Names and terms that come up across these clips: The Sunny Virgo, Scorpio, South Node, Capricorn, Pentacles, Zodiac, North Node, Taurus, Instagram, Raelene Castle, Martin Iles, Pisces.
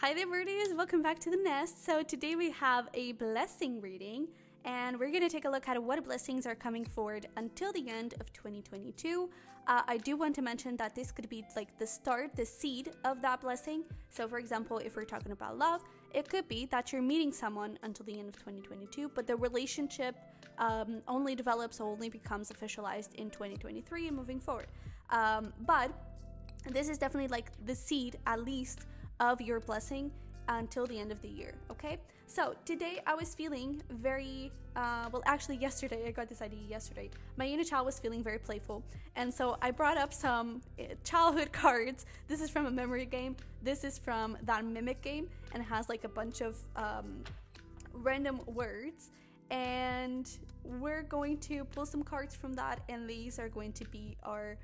Hi there, Virgos! Welcome back to the nest. So today we have a blessing reading and we're going to take a look at what blessings are coming forward until the end of 2022. I do want to mention that this could be like the start, the seed of that blessing. So for example, if we're talking about love, it could be that you're meeting someone until the end of 2022, but the relationship only develops or only becomes officialized in 2023 and moving forward. But this is definitely like the seed, at least, of your blessing until the end of the year, okay? So today I was feeling very, well, actually yesterday, I got this idea yesterday. My inner child was feeling very playful. And so I brought up some childhood cards. This is from a memory game. This is from that mimic game and it has like a bunch of random words. And we're going to pull some cards from that and these are going to be our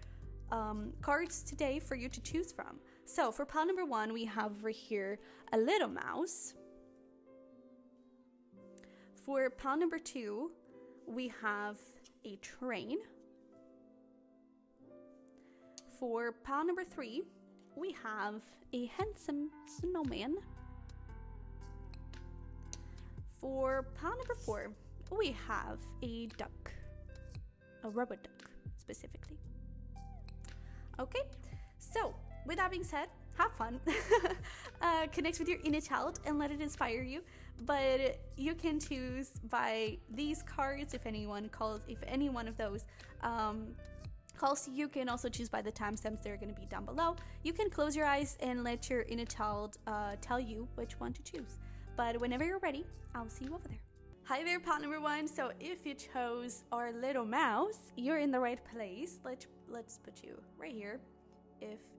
cards today for you to choose from. So for pile number one, we have over here a little mouse. For pile number two, we have a train. For pile number three, we have a handsome snowman. For pile number four, we have a duck, a rubber duck specifically. Okay, so with that being said, have fun, connect with your inner child and let it inspire you. But you can choose by these cards if any one of those calls. You can also choose by the timestamps. They're going to be down below. You can close your eyes and let your inner child tell you which one to choose. But whenever you're ready, I'll see you over there. Hi there, pile number one. So if you chose our little mouse, you're in the right place. Let's put you right here.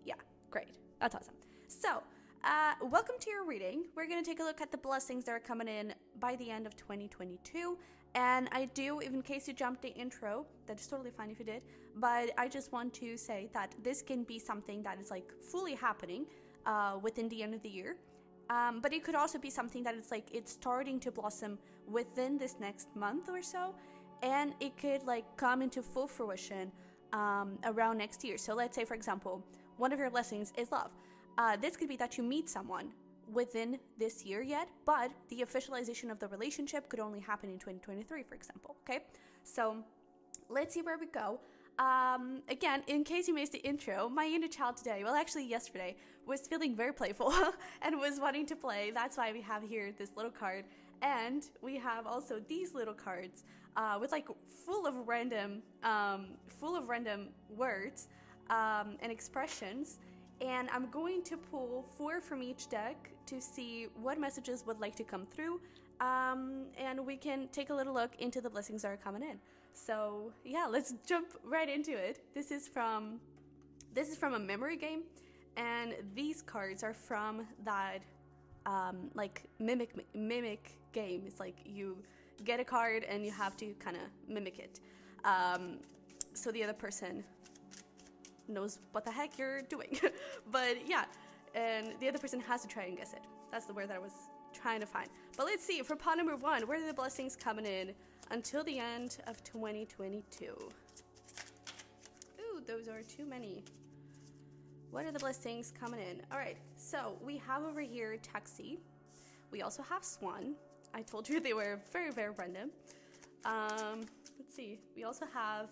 Yeah, great. That's awesome. So welcome to your reading. We're going to take a look at the blessings that are coming in by the end of 2022. And I do, in case you jumped the intro, that's totally fine if you did, but I just want to say that this can be something that is like fully happening within the end of the year. But it could also be something that it's starting to blossom within this next month or so, and it could like come into full fruition around next year. So let's say, for example, one of your blessings is love. This could be that you meet someone within this year yet, but the officialization of the relationship could only happen in 2023, for example. Okay, so let's see where we go. Again, in case you missed the intro, my inner child today, well actually yesterday, was feeling very playful and was wanting to play. That's why we have here this little card, and we have also these little cards with like full of random words and expressions. And I'm going to pull 4 from each deck to see what messages would like to come through, and we can take a little look into the blessings that are coming in. So yeah, let's jump right into it. This is from a memory game, and these cards are from that like mimic game. It's like you get a card and you have to kind of mimic it, so the other person knows what the heck you're doing. But yeah, and the other person has to try and guess it. That's the word that I was trying to find. But let's see, for pile number one, where are the blessings coming in until the end of 2022? Ooh, those are too many. What are the blessings coming in? All right, so we have over here taxi. We also have swan. I told you they were very, very random. Let's see, we also have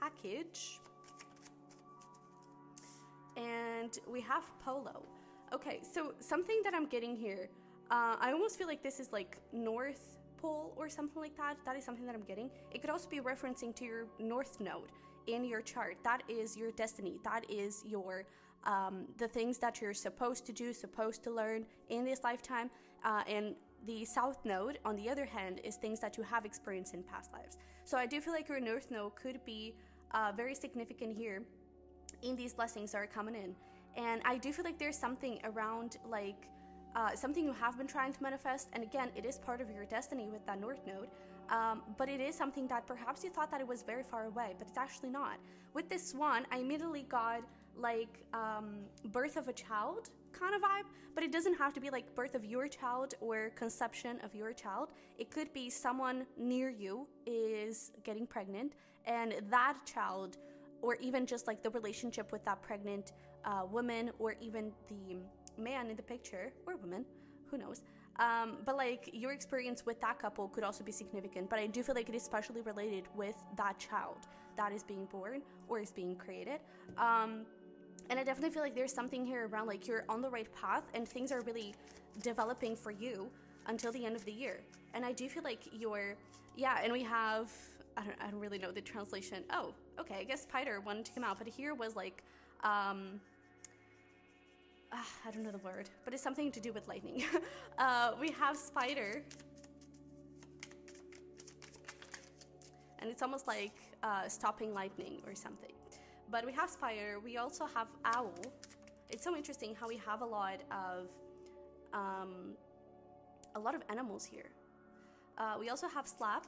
package. And we have polo. Okay, so something that I'm getting here, I almost feel like this is like North Pole or something like that. That is something that I'm getting. It could also be referencing to your North Node in your chart. That is your destiny. That is your the things that you're supposed to do, supposed to learn in this lifetime. And the South Node, on the other hand, is things that you have experienced in past lives. So I do feel like your North Node could be very significant here in these blessings that are coming in. And I do feel like there's something around like something you have been trying to manifest, and again, it is part of your destiny with that North Node, but it is something that perhaps you thought that it was very far away, but it's actually not. With this one, I immediately got like birth of a child kind of vibe, but it doesn't have to be like birth of your child or conception of your child. It could be someone near you is getting pregnant, and that child, or even just like the relationship with that pregnant woman, or even the man in the picture, or woman, who knows, but like your experience with that couple could also be significant, but I do feel like it is specially related with that child that is being born or is being created. And I definitely feel like there's something here around like you're on the right path and things are really developing for you until the end of the year. And I do feel like you're, yeah, and we have, I don't really know the translation. Oh, okay, I guess spider wanted to come out, but here was like, I don't know the word, but it's something to do with lightning. We have spider. And it's almost like stopping lightning or something. But we have spider, we also have owl. It's so interesting how we have a lot of animals here. We also have slap.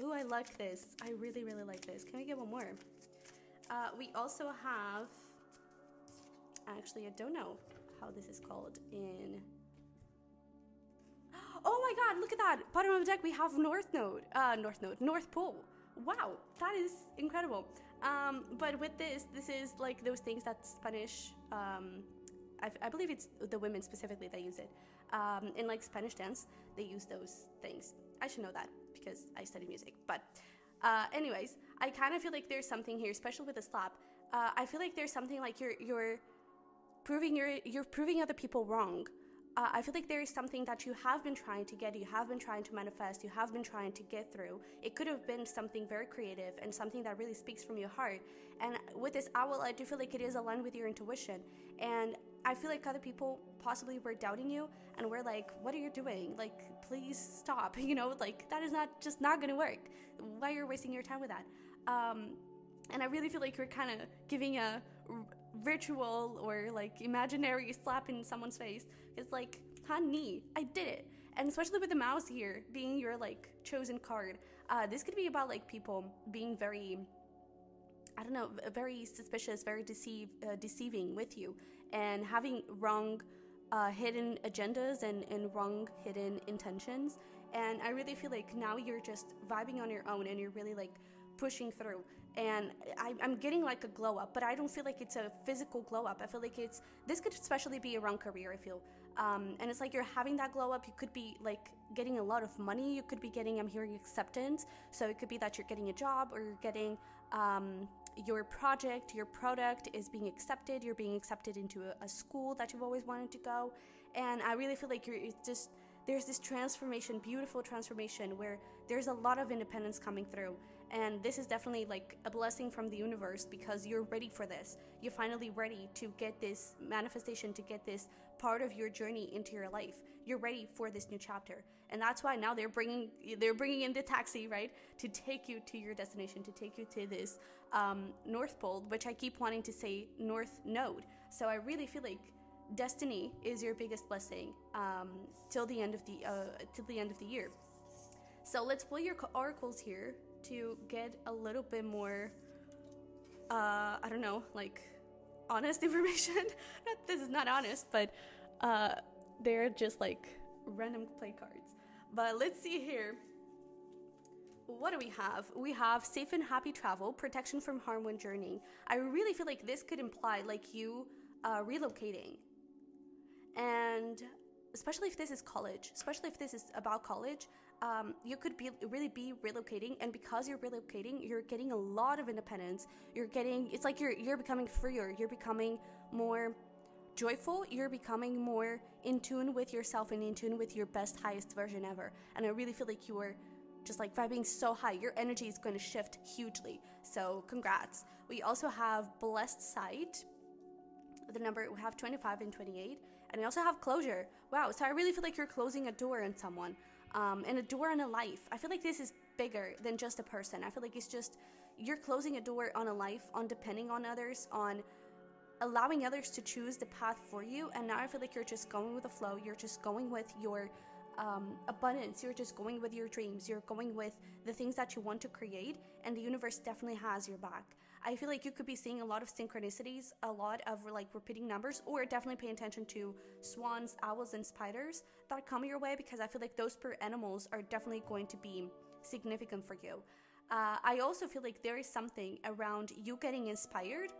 Ooh, I like this. I really, really like this. Can we get one more? We also have, actually, I don't know how this is called in. Oh my God, look at that. Bottom of the deck, we have North Pole. Wow, that is incredible. But with this is like those things that Spanish, I believe it's the women specifically that use it. In like Spanish dance, they use those things. I should know that because I study music. But anyways, I kind of feel like there's something here, especially with the slap. I feel like there's something like you're proving other people wrong. I feel like there is something that you have been trying to get, you have been trying to manifest, you have been trying to get through. It could have been something very creative and something that really speaks from your heart. And with this owl, I do feel like it is aligned with your intuition. And I feel like other people possibly were doubting you and were like, what are you doing? Like, please stop, you know, like that is just not going to work. Why you're wasting your time with that? And I really feel like you're kind of giving a ritual or like imaginary slap in someone's face. It's like, honey, I did it. And especially with the mouse here being your like chosen card, this could be about like people being very, I don't know, very suspicious, very deceiving with you, and having wrong hidden agendas and wrong hidden intentions. And I really feel like now you're just vibing on your own and you're really like pushing through. And I'm getting like a glow up, but I don't feel like it's a physical glow up. I feel like this could especially be around career, I feel. And it's like you're having that glow up. You could be like getting a lot of money. You could be getting, I'm hearing acceptance. So it could be that you're getting a job or you're getting, your project, your product is being accepted. You're being accepted into a school that you've always wanted to go. And I really feel like there's this transformation, beautiful transformation, where there's a lot of independence coming through. And this is definitely like a blessing from the universe because you're ready for this. You're finally ready to get this manifestation, to get this part of your journey into your life. You're ready for this new chapter. And that's why now they're bringing in the taxi, right? To take you to your destination, to take you to this North Pole, which I keep wanting to say North Node. So I really feel like destiny is your biggest blessing till the end of the year. So let's pull your oracles here to get a little bit more I don't know, like honest information. This is not honest, but they're just like random play cards. But let's see here. What do we have? We have safe and happy travel, protection from harm when journeying. I really feel like this could imply like you relocating. And especially if this is college, especially if this is about college, you could really be relocating. And because you're relocating, you're getting a lot of independence. It's like you're becoming freer. You're becoming more joyful. You're becoming more in tune with yourself and in tune with your best, highest version ever. And I really feel like you are just like vibing so high. Your energy is going to shift hugely. So congrats. We also have blessed sight. The number, we have 25 and 28. And I also have closure. Wow, so I really feel like you're closing a door on someone, and a door on a life. I feel like this is bigger than just a person. I feel like it's just, you're closing a door on a life, on depending on others, on allowing others to choose the path for you. And now I feel like you're just going with the flow. You're just going with your abundance. You're just going with your dreams. You're going with the things that you want to create. And the universe definitely has your back. I feel like you could be seeing a lot of synchronicities, a lot of like repeating numbers, or definitely pay attention to swans, owls, and spiders that come your way, because I feel like those per animals are definitely going to be significant for you. I also feel like there is something around you getting inspired.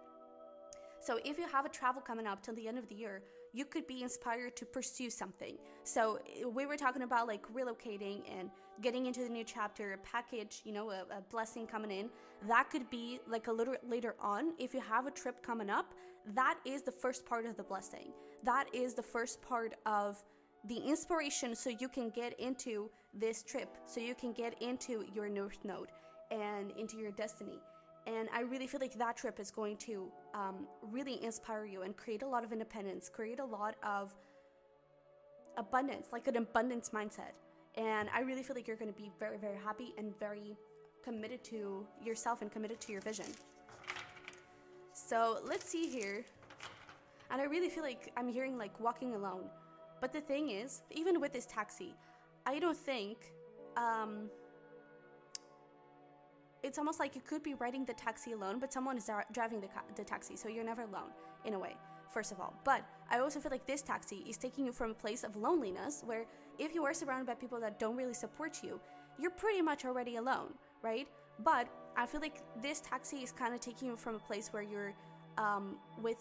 So if you have a travel coming up till the end of the year, you could be inspired to pursue something. So we were talking about like relocating and getting into the new chapter, a package, you know, a blessing coming in. That could be like a little later on. If you have a trip coming up, that is the first part of the blessing. That is the first part of the inspiration, so you can get into this trip, so you can get into your north node and into your destiny. And I really feel like that trip is going to really inspire you and create a lot of independence, create a lot of abundance, like an abundance mindset. And I really feel like you're going to be very, very happy and very committed to yourself and committed to your vision. So let's see here. And I really feel like I'm hearing like walking alone. But the thing is, even with this taxi, I don't think, it's almost like you could be riding the taxi alone, but someone is driving the taxi. So you're never alone in a way, first of all. But I also feel like this taxi is taking you from a place of loneliness, where if you are surrounded by people that don't really support you, you're pretty much already alone, right? But I feel like this taxi is kind of taking you from a place where you're with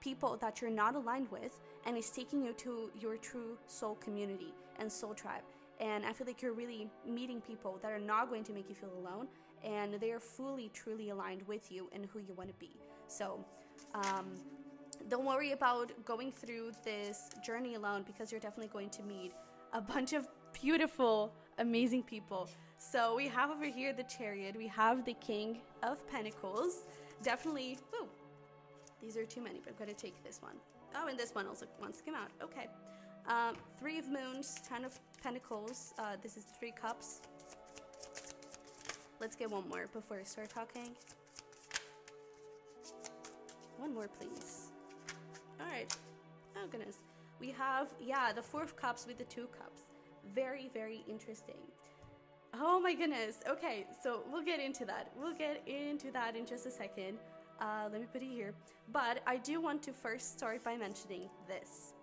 people that you're not aligned with, and it's taking you to your true soul community and soul tribe. And I feel like you're really meeting people that are not going to make you feel alone, and they are fully, truly aligned with you and who you want to be. So don't worry about going through this journey alone, because you're definitely going to meet a bunch of beautiful, amazing people. So we have over here the Chariot, we have the King of Pentacles. Definitely, woo, these are too many, but I'm going to take this one. Oh, and this one also wants to come out. Okay. Three of Moons, Ten of Pentacles. This is Three Cups. Let's get one more before I start talking. One more, please. All right. Oh, goodness. We have, yeah, the Four of Cups with the Two Cups. Very, very interesting. Oh, my goodness. Okay, so we'll get into that. We'll get into that in just a second. Let me put it here, but I do want to first start by mentioning this.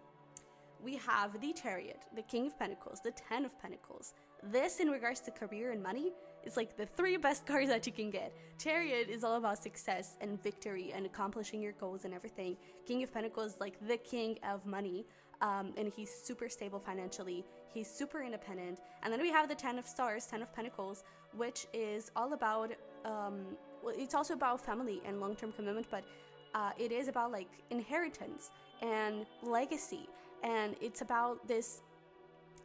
We have the Chariot, the King of Pentacles, the Ten of Pentacles. This, in regards to career and money, is like the three best cards that you can get. Chariot is all about success and victory and accomplishing your goals and everything. King of Pentacles is like the king of money, and he's super stable financially. He's super independent. And then we have the Ten of Stars, Ten of Pentacles, which is all about... well, it's also about family and long-term commitment, but it is about like inheritance and legacy, and it's about this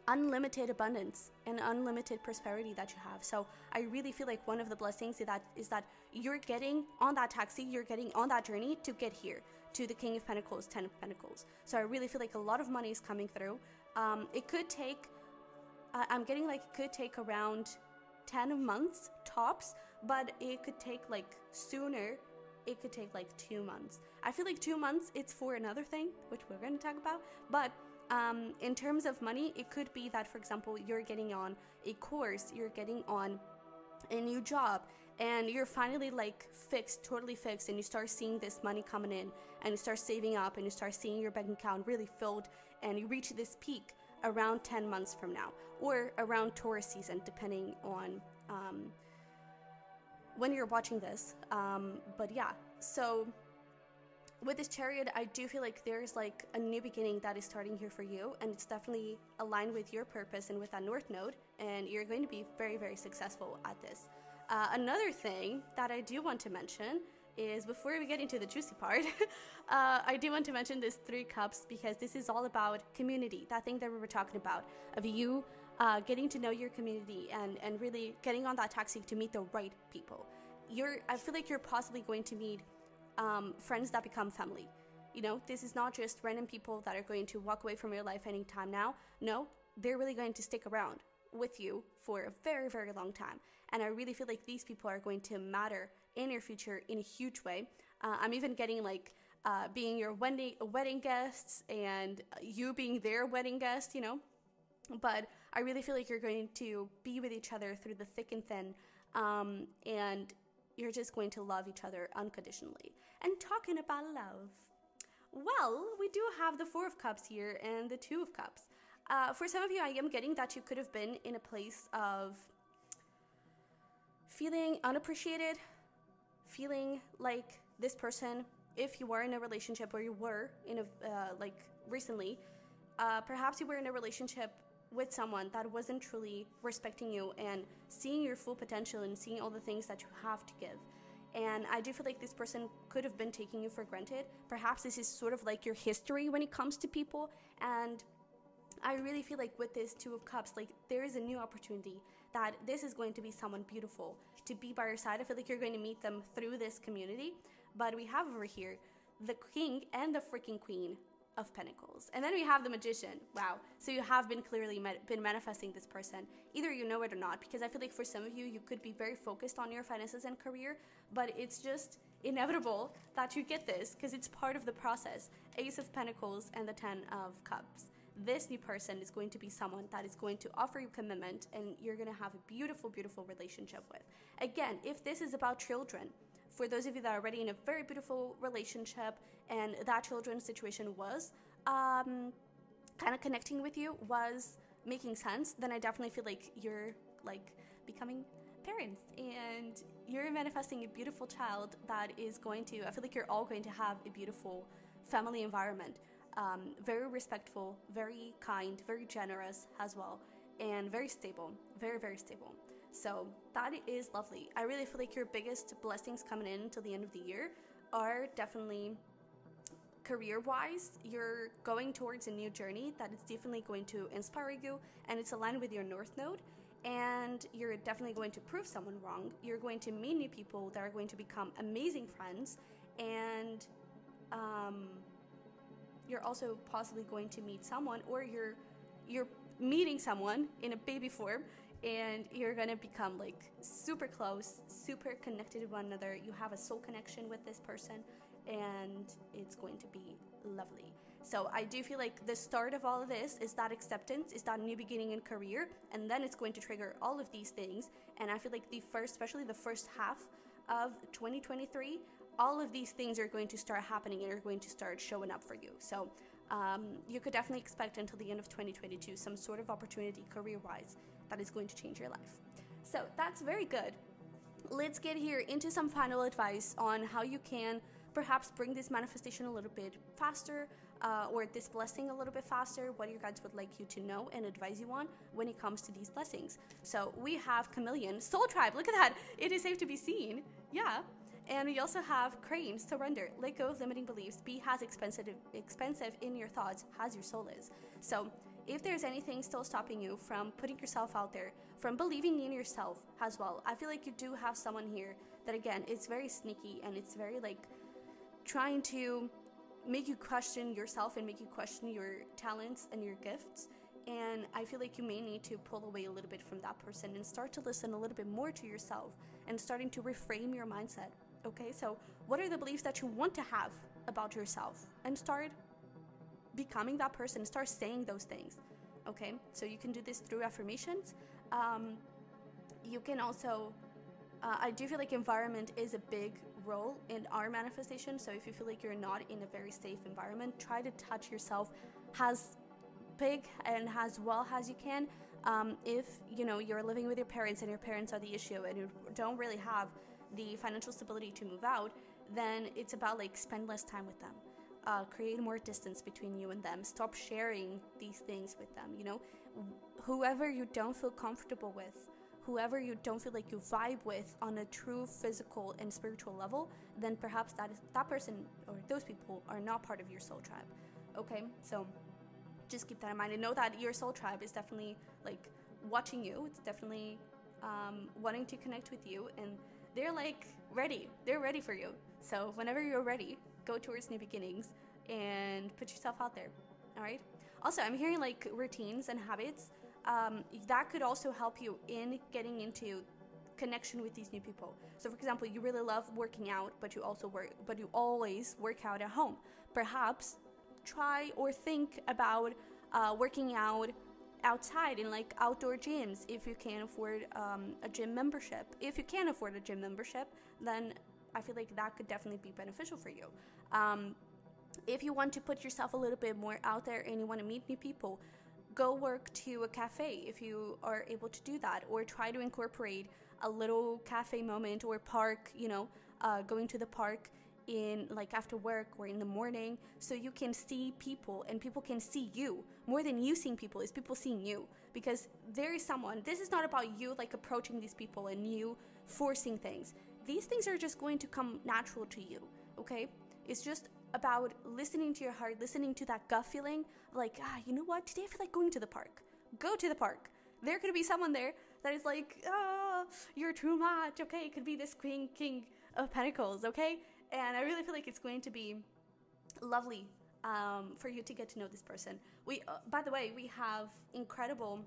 unlimited abundance and unlimited prosperity that you have. So I really feel like one of the blessings is that you're getting on that taxi, you're getting on that journey to get here to the King of Pentacles, Ten of Pentacles. So I really feel like a lot of money is coming through. It could take, I'm getting like it could take around 10 months tops, but it could take like sooner. It could take like 2 months. I feel like 2 months, it's for another thing, which we're going to talk about. But in terms of money, it could be that, for example, you're getting on a course, you're getting on a new job, and you're finally like fixed, totally fixed, and you start seeing this money coming in, and you start saving up, and you start seeing your bank account really filled, and you reach this peak around 10 months from now, or around Taurus season, depending on when you're watching this. But yeah, so with this Chariot, I do feel like there's like a new beginning that is starting here for you, and it's definitely aligned with your purpose and with that north node, and you're going to be very, very successful at this. Another thing that I do want to mention is, before we get into the juicy part, I do want to mention this Three Cups, because this is all about community, that thing that we were talking about, of you getting to know your community and really getting on that taxi to meet the right people. I feel like you're possibly going to meet friends that become family. You know, this is not just random people that are going to walk away from your life anytime now. No, they're really going to stick around with you for a very, very long time. And I really feel like these people are going to matter in your future in a huge way. I'm even getting like being your wedding guests, and you being their wedding guest, you know. But I really feel like you're going to be with each other through the thick and thin, and you're just going to love each other unconditionally. And talking about love, well, we do have the Four of Cups here and the Two of Cups. For some of you, I am getting that you could have been in a place of feeling unappreciated, feeling like this person if you are in a relationship, or you were in a recently, perhaps you were in a relationship with someone that wasn't truly respecting you and seeing your full potential and seeing all the things that you have to give. And I do feel like this person could have been taking you for granted. Perhaps this is sort of like your history when it comes to people. And I really feel like with this Two of Cups, like, there is a new opportunity that this is going to be someone beautiful to be by your side. I feel like you're going to meet them through this community. But we have over here the King and the freaking Queen of Pentacles. And then we have the Magician. Wow. So you have been clearly been manifesting this person. Either you know it or not, because I feel like for some of you, you could be very focused on your finances and career, but it's just inevitable that you get this because it's part of the process. Ace of Pentacles and the Ten of Cups. This new person is going to be someone that is going to offer you commitment, and you're going to have a beautiful, beautiful relationship with. Again, if this is about children, for those of you that are already in a very beautiful relationship and that children's situation was kind of connecting with you, was making sense, then I definitely feel like you're becoming parents and you're manifesting a beautiful child that is going to, I feel like you're all going to have a beautiful family environment. Very respectful, very kind, very generous as well, and very stable, very, very stable. So that is lovely. I really feel like your biggest blessings coming in till the end of the year are definitely career-wise. You're going towards a new journey that is definitely going to inspire you, and it's aligned with your North Node, and you're definitely going to prove someone wrong. You're going to meet new people that are going to become amazing friends, and you're also possibly going to meet someone, or you're meeting someone in a baby form, and you're gonna become super close, super connected to one another. You have a soul connection with this person, and it's going to be lovely. So I do feel like the start of all of this is that acceptance, is that new beginning in career, and then it's going to trigger all of these things. And I feel like the first, especially the first half of 2023, all of these things are going to start happening and are going to start showing up for you. So you could definitely expect until the end of 2022 some sort of opportunity career-wise that is going to change your life. So that's very good. Let's get here into some final advice on how you can perhaps bring this manifestation a little bit faster, or this blessing a little bit faster, what your guides would like you to know and advise you on when it comes to these blessings. So we have Chameleon, Soul Tribe, look at that, it is safe to be seen, yeah. And we also have Crane, surrender, let go of limiting beliefs, be as expensive in your thoughts as your soul is. So if there's anything still stopping you from putting yourself out there, from believing in yourself as well, I feel like you do have someone here that, again, it's very sneaky and it's very trying to make you question yourself and make you question your talents and your gifts. And I feel like you may need to pull away a little bit from that person and start to listen a little bit more to yourself and starting to reframe your mindset. Okay, so what are the beliefs that you want to have about yourself, and start becoming that person, start saying those things. Okay, so you can do this through affirmations. You can also, I do feel like environment is a big role in our manifestation. So if you feel like you're not in a very safe environment, try to touch yourself as big and as well as you can. If you know you're living with your parents and your parents are the issue and you don't really have the financial stability to move out, then it's about spend less time with them, create more distance between you and them, stop sharing these things with them. You know, whoever you don't feel comfortable with, whoever you don't feel like you vibe with on a true physical and spiritual level, then perhaps that person or those people are not part of your soul tribe. Okay, so just keep that in mind and know that your soul tribe is definitely watching you. It's definitely wanting to connect with you, and they're ready. They're ready for you. So whenever you're ready, go towards new beginnings and put yourself out there. All right. Also, I'm hearing routines and habits. That could also help you in getting into connection with these new people. So for example, you really love working out, but you always work out at home. Perhaps try or think about working out outside in outdoor gyms if you can afford a gym membership. If you can't afford a gym membership, then I feel like that could definitely be beneficial for you. If you want to put yourself a little bit more out there and you want to meet new people, go work to a cafe if you are able to do that, or try to incorporate a little cafe moment or park, going to the park in like after work or in the morning, so you can see people and people can see you more than you seeing people. It's people seeing you, because there is someone. This is not about you like approaching these people and you forcing things. These things are just going to come natural to you, okay? It's just about listening to your heart, listening to that gut feeling, like, ah, you know what, today I feel like going to the park. Go to the park. There could be someone there that is like, oh, you're too much, okay? It could be this king of pentacles, okay? And I really feel like it's going to be lovely for you to get to know this person. We, by the way, we have incredible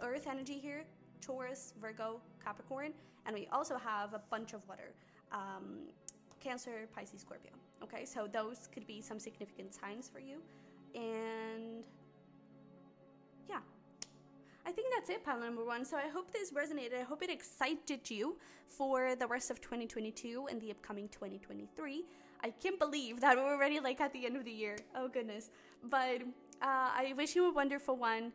earth energy here, Taurus, Virgo, Capricorn, and we also have a bunch of water, Cancer, Pisces, Scorpio, okay? So those could be some significant signs for you. And yeah, I think that's it, pile number one. So I hope this resonated. I hope it excited you for the rest of 2022 and the upcoming 2023. I can't believe that we're already like at the end of the year. Oh goodness. But I wish you a wonderful one.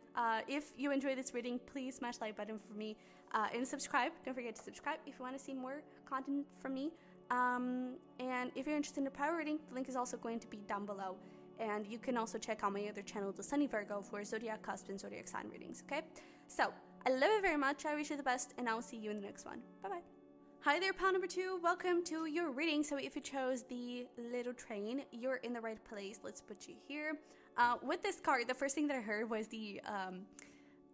If you enjoy this reading, please smash the like button for me and subscribe. Don't forget to subscribe if you want to see more content from me. And if you're interested in a power reading, the link is also going to be down below. And you can also check out my other channel, The Sunny Virgo, for zodiac cusp and zodiac sign readings, okay? So, I love you very much, I wish you the best, and I'll see you in the next one. Bye-bye. Hi there, pile number two. Welcome to your reading. So if you chose the little train, you're in the right place. Let's put you here. With this card, the first thing that I heard was the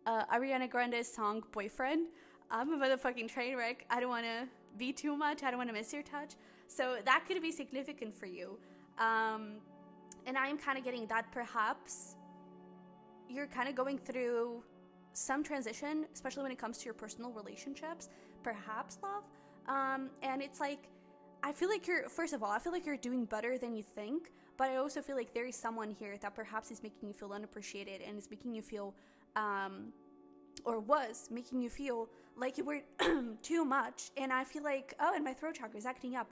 Ariana Grande's song, Boyfriend. I'm a motherfucking train wreck. I don't want to be too much. I don't want to miss your touch. So that could be significant for you. And I'm kind of getting that perhaps you're kind of going through some transition, especially when it comes to your personal relationships, perhaps love. And it's like, I feel like you're, first of all, I feel like you're doing better than you think, but I also feel like there is someone here that perhaps is making you feel unappreciated and is making you feel, or was making you feel like you were too much. And I feel like, oh, and my throat chakra is acting up.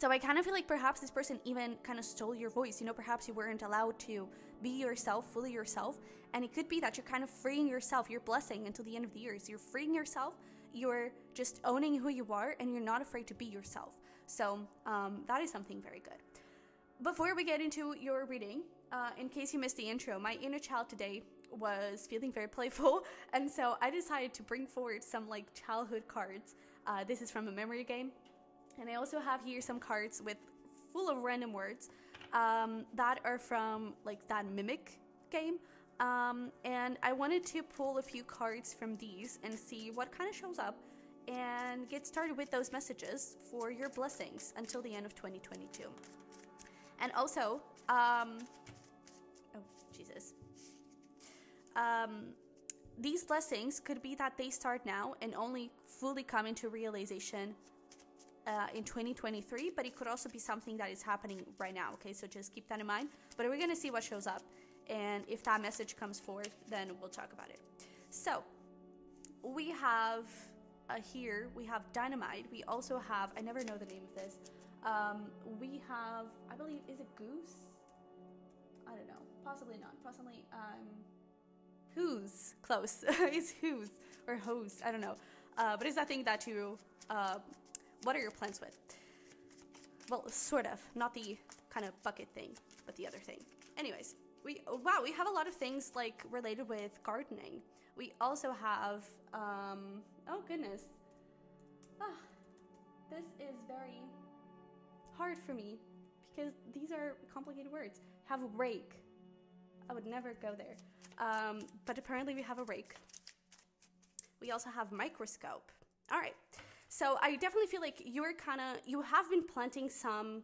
So I kind of feel like perhaps this person even kind of stole your voice. You know, perhaps you weren't allowed to be yourself, fully yourself. And it could be that you're kind of freeing yourself. You're blessing until the end of the year. So you're freeing yourself. You're just owning who you are and you're not afraid to be yourself. So that is something very good. Before we get into your reading, in case you missed the intro, my inner child today was feeling very playful, and so I decided to bring forward some like childhood cards. This is from a memory game, and I also have here some cards with full of random words that are from like that Mimic game, and I wanted to pull a few cards from these and see what kind of shows up and get started with those messages for your blessings until the end of 2022. And also, oh, Jesus. These blessings could be that they start now and only fully come into realization in 2023, but it could also be something that is happening right now, okay? So just keep that in mind. But we're going to see what shows up. And if that message comes forth, then we'll talk about it. So we have here, we have Dynamite. We also have, I never know the name of this. We have, I believe, is it Goose? I don't know. Possibly not. Possibly, Who's. Close. It's Who's or Hose. I don't know. But it's that thing that you, what are your plans with? Well, sort of. Not the kind of bucket thing, but the other thing. Anyways, we have a lot of things like related with gardening. We also have, oh goodness. Ah, this is very hard for me because these are complicated words. Have a rake. I would never go there. But apparently we have a rake. We also have microscope. All right. So I definitely feel like you're kind of, you have been planting some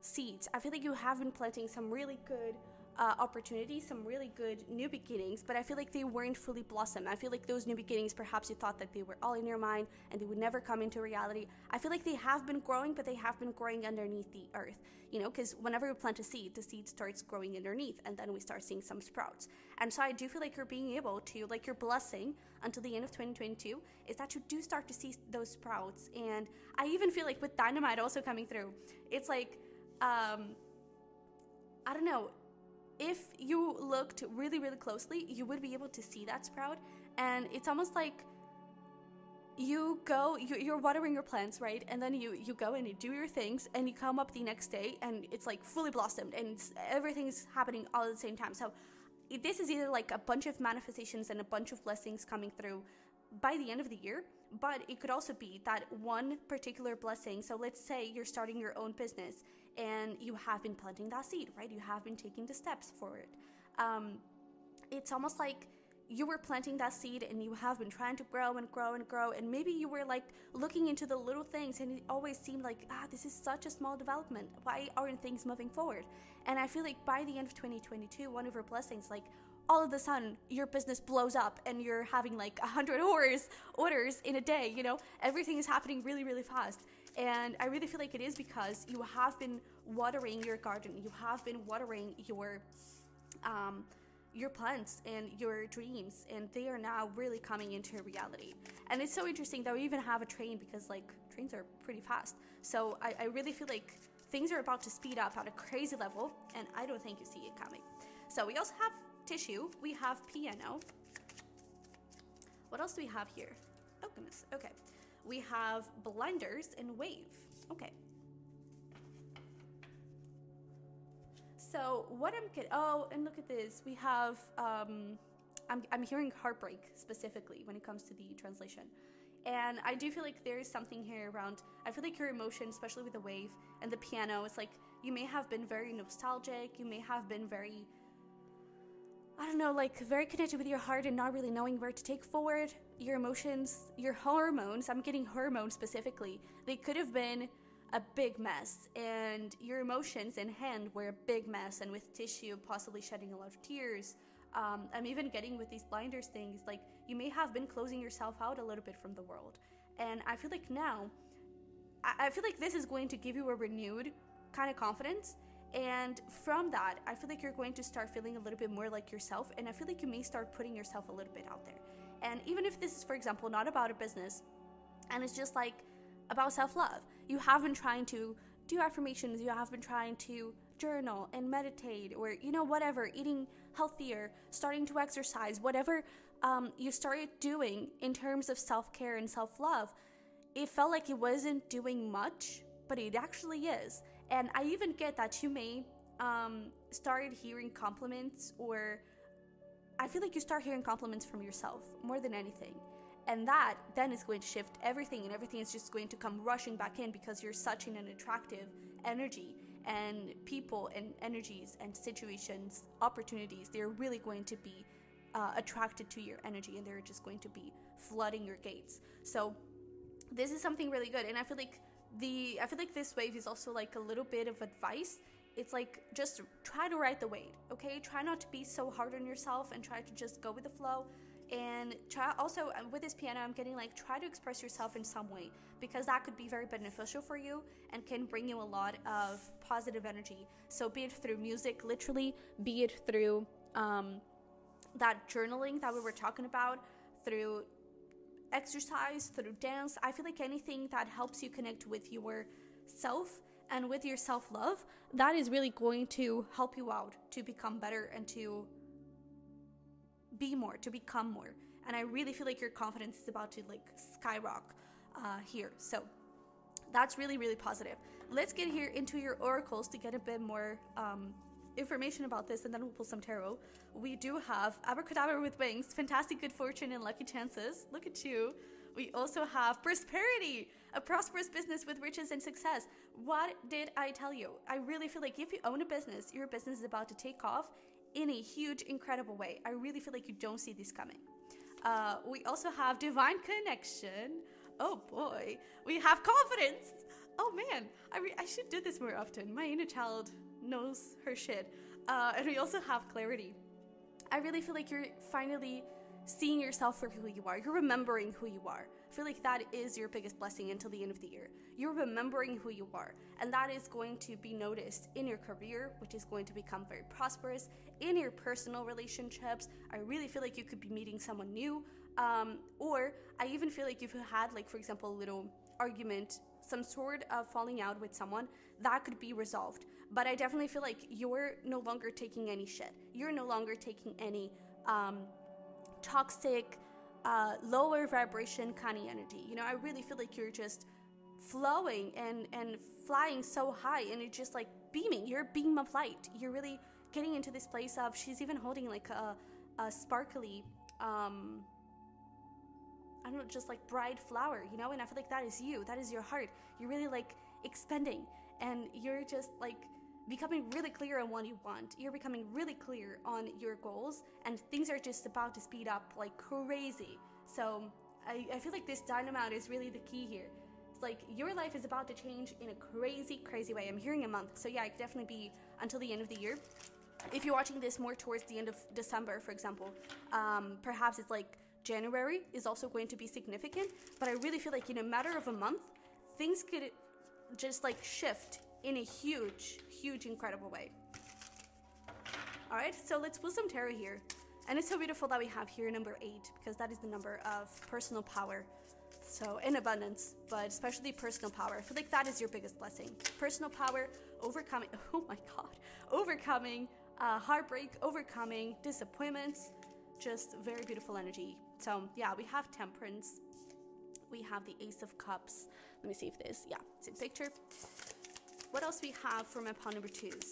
seeds. I feel like you have been planting some really good opportunities, some really good new beginnings, but I feel like they weren't fully blossomed. I feel like those new beginnings, perhaps you thought that they were all in your mind and they would never come into reality. I feel like they have been growing, but they have been growing underneath the earth, you know, because whenever we plant a seed, the seed starts growing underneath and then we start seeing some sprouts. And so I do feel like you're being able to, like your blessing until the end of 2022 is that you do start to see those sprouts. And I even feel like with Dynamite also coming through, it's like, I don't know, if you looked really, really closely, you would be able to see that sprout. And it's almost like you go, you're watering your plants, right? And then you go and you do your things, and you come up the next day and it's like fully blossomed and everything's happening all at the same time. So this is either like a bunch of manifestations and a bunch of blessings coming through by the end of the year, but it could also be that one particular blessing. So let's say you're starting your own business and you have been planting that seed, right? You have been taking the steps forward. It's almost like you were planting that seed and you have been trying to grow and grow and grow, and maybe you were like looking into the little things and it always seemed like, this is such a small development, why aren't things moving forward? And I feel like by the end of 2022, one of your blessings, like all of a sudden your business blows up and you're having like 100 orders in a day, you know, everything is happening really, really fast. And I really feel like it is because you have been watering your garden, you have been watering your plants and your dreams, and they are now really coming into reality. And it's so interesting that we even have a train, because like trains are pretty fast. So I really feel like things are about to speed up at a crazy level, and I don't think you see it coming. So we also have tissue, we have piano. What else do we have here? Oh goodness, okay. We have blinders and wave, okay. So what I'm getting, oh, and look at this, we have, I'm hearing heartbreak specifically when it comes to the translation. And I do feel like there is something here around, I feel like your emotion, especially with the wave and the piano, it's like you may have been very nostalgic, you may have been very, I don't know, like very connected with your heart and not really knowing where to take forward your emotions, your hormones. I'm getting hormones specifically. They could have been a big mess, and your emotions in hand were a big mess, and with tissue possibly shedding a lot of tears. I'm even getting with these blinders things, like you may have been closing yourself out a little bit from the world. And I feel like now, I feel like this is going to give you a renewed kind of confidence. And from that, I feel like you're going to start feeling a little bit more like yourself. And I feel like you may start putting yourself a little bit out there. And even if this is, for example, not about a business, and it's just like about self-love, you have been trying to do affirmations, you have been trying to journal and meditate, or, you know, whatever, eating healthier, starting to exercise, whatever you started doing in terms of self-care and self-love, it felt like it wasn't doing much, but it actually is. And I even get that you may start hearing compliments, or I feel like you start hearing compliments from yourself more than anything. And that then is going to shift everything, and everything is just going to come rushing back in, because you're such in an attractive energy, and people and energies and situations, opportunities, they're really going to be attracted to your energy, and they're just going to be flooding your gates. So this is something really good. And I feel like this wave is also like a little bit of advice. It's like, just try to ride the wave, okay? Try not to be so hard on yourself, and try to just go with the flow. And try also with this piano, I'm getting like, try to express yourself in some way, because that could be very beneficial for you and can bring you a lot of positive energy. So be it through music, literally, be it through that journaling that we were talking about, through exercise, through dance. I feel like anything that helps you connect with yourself and with your self-love, that is really going to help you out to become better and to be more, to become more. And I really feel like your confidence is about to like skyrocket here. So that's really, really positive. Let's get here into your oracles to get a bit more information about this, and then we'll pull some tarot. We do have abracadabra with wings, fantastic good fortune and lucky chances. Look at you. We also have prosperity, a prosperous business with riches and success. What did I tell you? I really feel like if you own a business, your business is about to take off in a huge, incredible way. I really feel like you don't see this coming. We also have divine connection. Oh boy, we have confidence. Oh man, I should do this more often. My inner child knows her shit. And we also have clarity. I really feel like you're finally seeing yourself for who you are. You're remembering who you are. I feel like that is your biggest blessing until the end of the year. You're remembering who you are, and that is going to be noticed in your career, which is going to become very prosperous. In your personal relationships, I really feel like you could be meeting someone new, or I even feel like if you had, like, for example, a little argument, some sort of falling out with someone, that could be resolved. But I definitely feel like you're no longer taking any shit. You're no longer taking any toxic lower vibration kind of energy. You know, I really feel like you're just flowing and flying so high, and it's just like beaming. You're a beam of light. You're really getting into this place of, she's even holding like a sparkly, I don't know, just like bright flower, you know? And I feel like that is you. That is your heart. You're really like expanding, and you're just like becoming really clear on what you want. You're becoming really clear on your goals, and things are just about to speed up like crazy. So I feel like this dynamite is really the key here. It's like your life is about to change in a crazy, crazy way. I'm hearing a month. So yeah, it could definitely be until the end of the year. If you're watching this more towards the end of December, for example, perhaps it's like January is also going to be significant. But I really feel like in a matter of a month, things could just like shift in a huge, huge, incredible way. All right, so let's pull some tarot here. And it's so beautiful that we have here number 8, because that is the number of personal power. So in abundance, but especially personal power. I feel like that is your biggest blessing. Personal power, overcoming, oh my God, overcoming heartbreak, overcoming disappointments, just very beautiful energy. So yeah, we have Temperance. We have the Ace of Cups. Let me see if this, yeah, it's in picture. What else we have from my pile number 2s?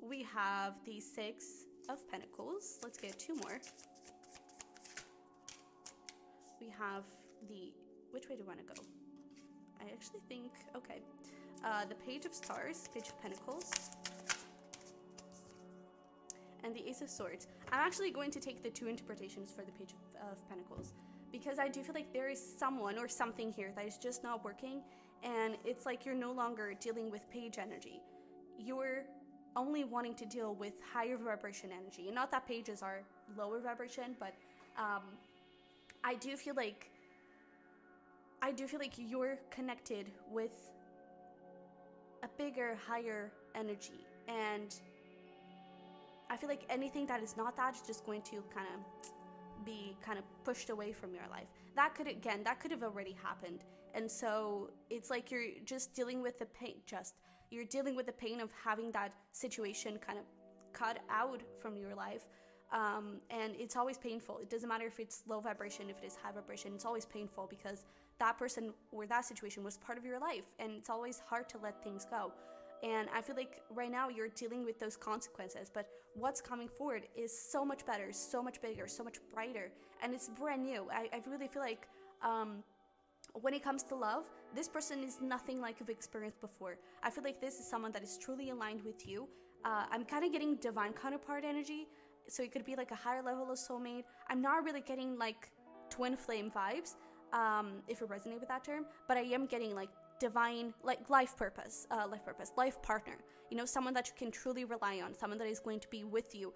We have the 6 of Pentacles. Let's get 2 more. We have the, which way do I want to go? I actually think, okay. The Page of Stars, Page of Pentacles. And the Ace of Swords. I'm actually going to take the 2 interpretations for the Page of Pentacles, because I do feel like there is someone or something here that is just not working, and it's like you're no longer dealing with page energy. You're only wanting to deal with higher vibration energy, and not that pages are lower vibration, but I do feel like you're connected with a bigger, higher energy, and I feel like anything that is not that is just going to kind of be kind of pushed away from your life. That could have already happened, and so it's like you're just dealing with the pain. You're dealing with the pain of having that situation kind of cut out from your life, and it's always painful. It doesn't matter if it's low vibration, if it is high vibration, it's always painful, because that person or that situation was part of your life, and it's always hard to let things go. And I feel like right now you're dealing with those consequences, but what's coming forward is so much better, so much bigger, so much brighter, and it's brand new. I really feel like when it comes to love, this person is nothing like you've experienced before. I feel like this is someone that is truly aligned with you. I'm kind of getting divine counterpart energy, so it could be like a higher level of soulmate. I'm not really getting like twin flame vibes, if you resonate with that term, but I am getting like divine, like life partner, you know, someone that you can truly rely on, someone that is going to be with you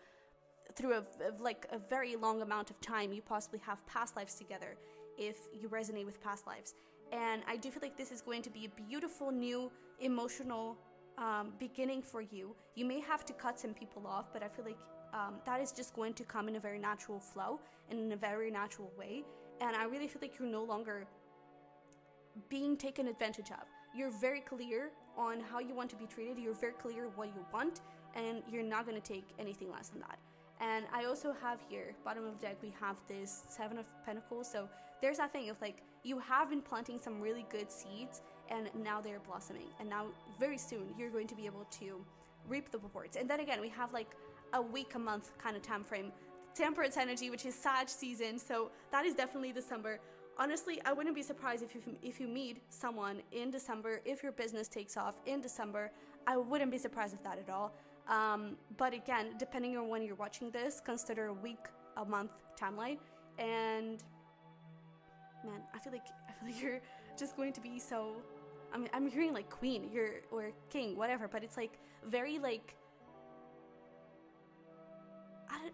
through a very long amount of time. You possibly have past lives together if you resonate with past lives. And I do feel like this is going to be a beautiful new emotional beginning for you. You may have to cut some people off, but I feel like that is just going to come in a very natural flow and in a very natural way. And I really feel like you're no longer being taken advantage of. You're very clear on how you want to be treated. You're very clear what you want, and you're not going to take anything less than that. And I also have here, bottom of the deck, we have this 7 of Pentacles. So there's that thing of like, you have been planting some really good seeds, and now they're blossoming, and now very soon you're going to be able to reap the rewards. And then again, we have like a week, a month kind of time frame. Temperance energy, which is Sag season, so that is definitely December. Honestly, I wouldn't be surprised if you meet someone in December, if your business takes off in December. I wouldn't be surprised with that at all. But again, depending on when you're watching this, consider a week, a month timeline. And man, I feel like you're just going to be so, I mean, I'm hearing like queen, or king, whatever, but it's like very like,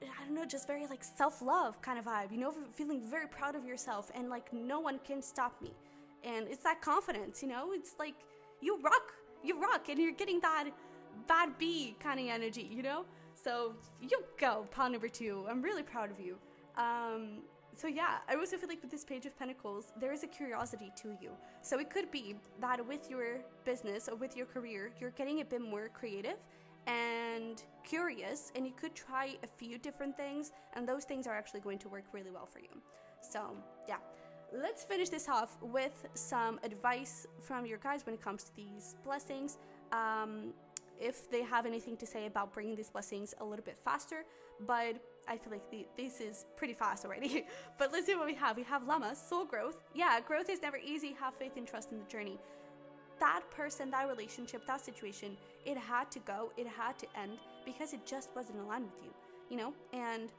I don't know, just very like self-love kind of vibe, you know, feeling very proud of yourself and like no one can stop me. And it's that confidence, you know, it's like you rock and you're getting that bad B kind of energy, you know? So you go, pile number 2. I'm really proud of you. So yeah, I also feel like with this Page of Pentacles, there is a curiosity to you. So it could be that with your business or with your career, you're getting a bit more creative and curious, and you could try a few different things, and those things are actually going to work really well for you. So yeah, let's finish this off with some advice from your guides when it comes to these blessings. If they have anything to say about bringing these blessings a little bit faster, but I feel like this is pretty fast already. But let's see what we have. We have Llama, soul growth. Yeah, growth is never easy. Have faith and trust in the journey. That person, that relationship, that situation, it had to go, it had to end because it just wasn't aligned with you, you know? And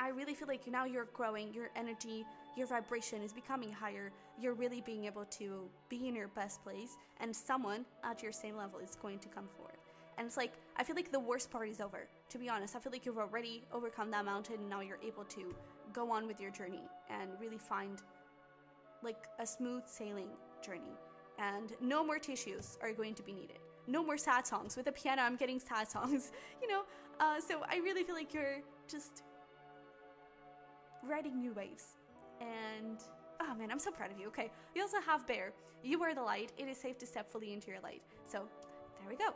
I really feel like now you're growing, your energy, your vibration is becoming higher. You're really being able to be in your best place, and someone at your same level is going to come forward. And it's like, I feel like the worst part is over, to be honest. I feel like you've already overcome that mountain, and now you're able to go on with your journey and really find like a smooth sailing journey. And no more tissues are going to be needed. No more sad songs. With the piano, I'm getting sad songs, you know? So I really feel like you're just riding new waves. And oh man, I'm so proud of you. Okay, we also have Bear. You are the light. It is safe to step fully into your light. So there we go,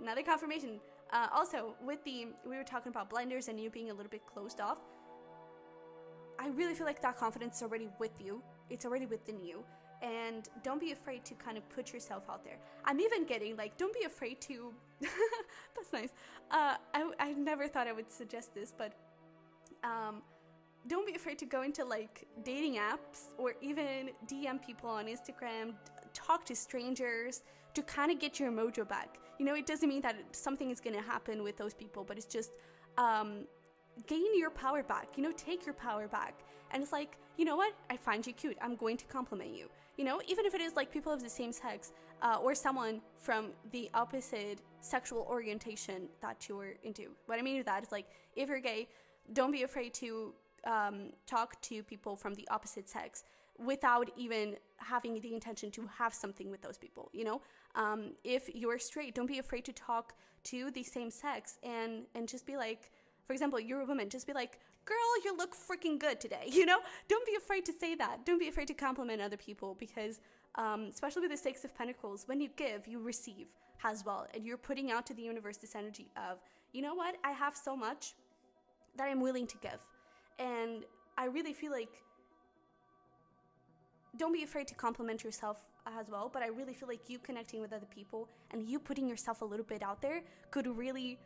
another confirmation. Also with the, we were talking about blinders and you being a little bit closed off, I really feel like that confidence is already with you. It's already within you, and don't be afraid to kind of put yourself out there. I'm even getting like, don't be afraid to that's nice. I never thought I would suggest this, but don't be afraid to go into like dating apps or even DM people on Instagram, talk to strangers to kind of get your mojo back. You know, it doesn't mean that something is going to happen with those people, but it's just gain your power back, you know, take your power back. And it's like, you know what? I find you cute. I'm going to compliment you, you know, even if it is like people of the same sex or someone from the opposite sexual orientation that you're into. What I mean with that is like, if you're gay, don't be afraid to talk to people from the opposite sex without even having the intention to have something with those people, you know? If you're straight, don't be afraid to talk to the same sex and just be like, for example, you're a woman, just be like, girl, you look freaking good today, you know? Don't be afraid to say that. Don't be afraid to compliment other people because especially with the Six of Pentacles, when you give, you receive as well. And you're putting out to the universe this energy of, you know what? I have so much that I'm willing to give. And I really feel like, don't be afraid to compliment yourself as well, but I really feel like you connecting with other people and you putting yourself a little bit out there could really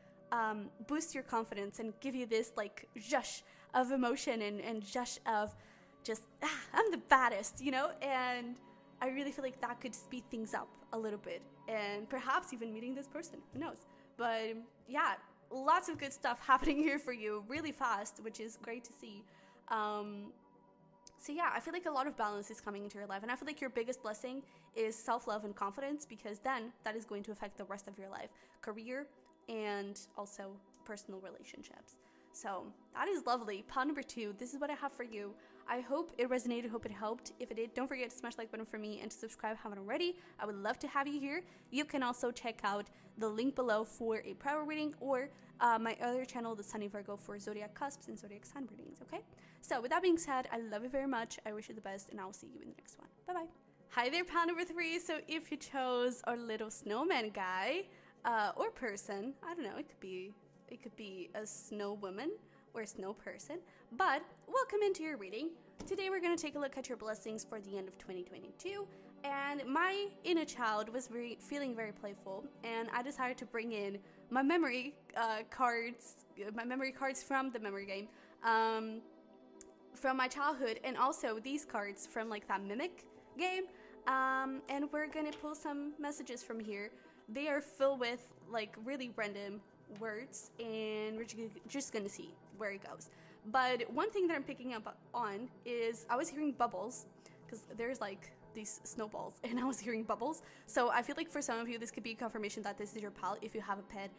boost your confidence and give you this like zhush of emotion and zhush of just, I'm the baddest, you know? And I really feel like that could speed things up a little bit and perhaps even meeting this person, who knows? But yeah, lots of good stuff happening here for you really fast, which is great to see. So yeah, I feel like a lot of balance is coming into your life, and I feel like your biggest blessing is self-love and confidence, because then that is going to affect the rest of your life, career, and also personal relationships. So that is lovely. Pile number 2, this is what I have for you. I hope it resonated, hope it helped. If it did, don't forget to smash the like button for me and to subscribe if you haven't already. I would love to have you here. You can also check out the link below for a private reading or my other channel, The Sunny Virgo, for zodiac cusps and zodiac sign readings, okay? So with that being said, I love you very much. I wish you the best, and I'll see you in the next one. Bye-bye. Hi there, pile number 3. So if you chose our little snowman guy or person, I don't know, it could be a snow woman or a snow person, but welcome into your reading. Today we're going to take a look at your blessings for the end of 2022, and my inner child was feeling very playful, and I decided to bring in my memory cards from the memory game, from my childhood, and also these cards from like that Mimic game, and we're going to pull some messages from here. They are filled with like really random words, and we're just gonna see where it goes. But one thing that I'm picking up on is I was hearing bubbles, because there's like these snowballs, and I was hearing bubbles. So I feel like for some of you this could be a confirmation that this is your pal if you have a pet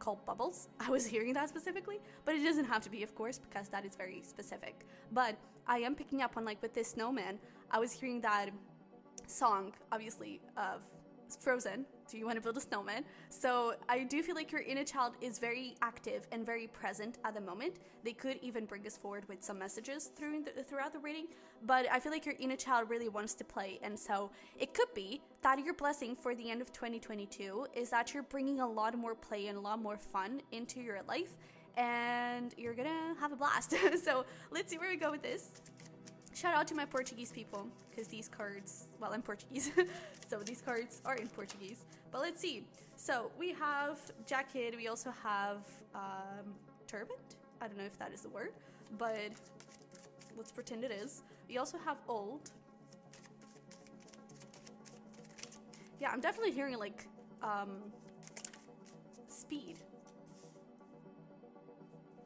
called Bubbles. I was hearing that specifically, but it doesn't have to be, of course, because that is very specific. But I am picking up on, like, with this snowman, I was hearing that song, obviously, of it's frozen, so you want to build a snowman. So I do feel like your inner child is very active and very present at the moment. They could even bring us forward with some messages throughout the reading, but I feel like your inner child really wants to play, and so it could be that your blessing for the end of 2022 is that you're bringing a lot more play and a lot more fun into your life, and you're gonna have a blast. So let's see where we go with this. Shout out to my Portuguese people, because these cards, well, I'm Portuguese, so these cards are in Portuguese. But let's see. So we have jacket, we also have turban. I don't know if that is the word, but let's pretend it is. We also have old. Yeah, I'm definitely hearing like speed.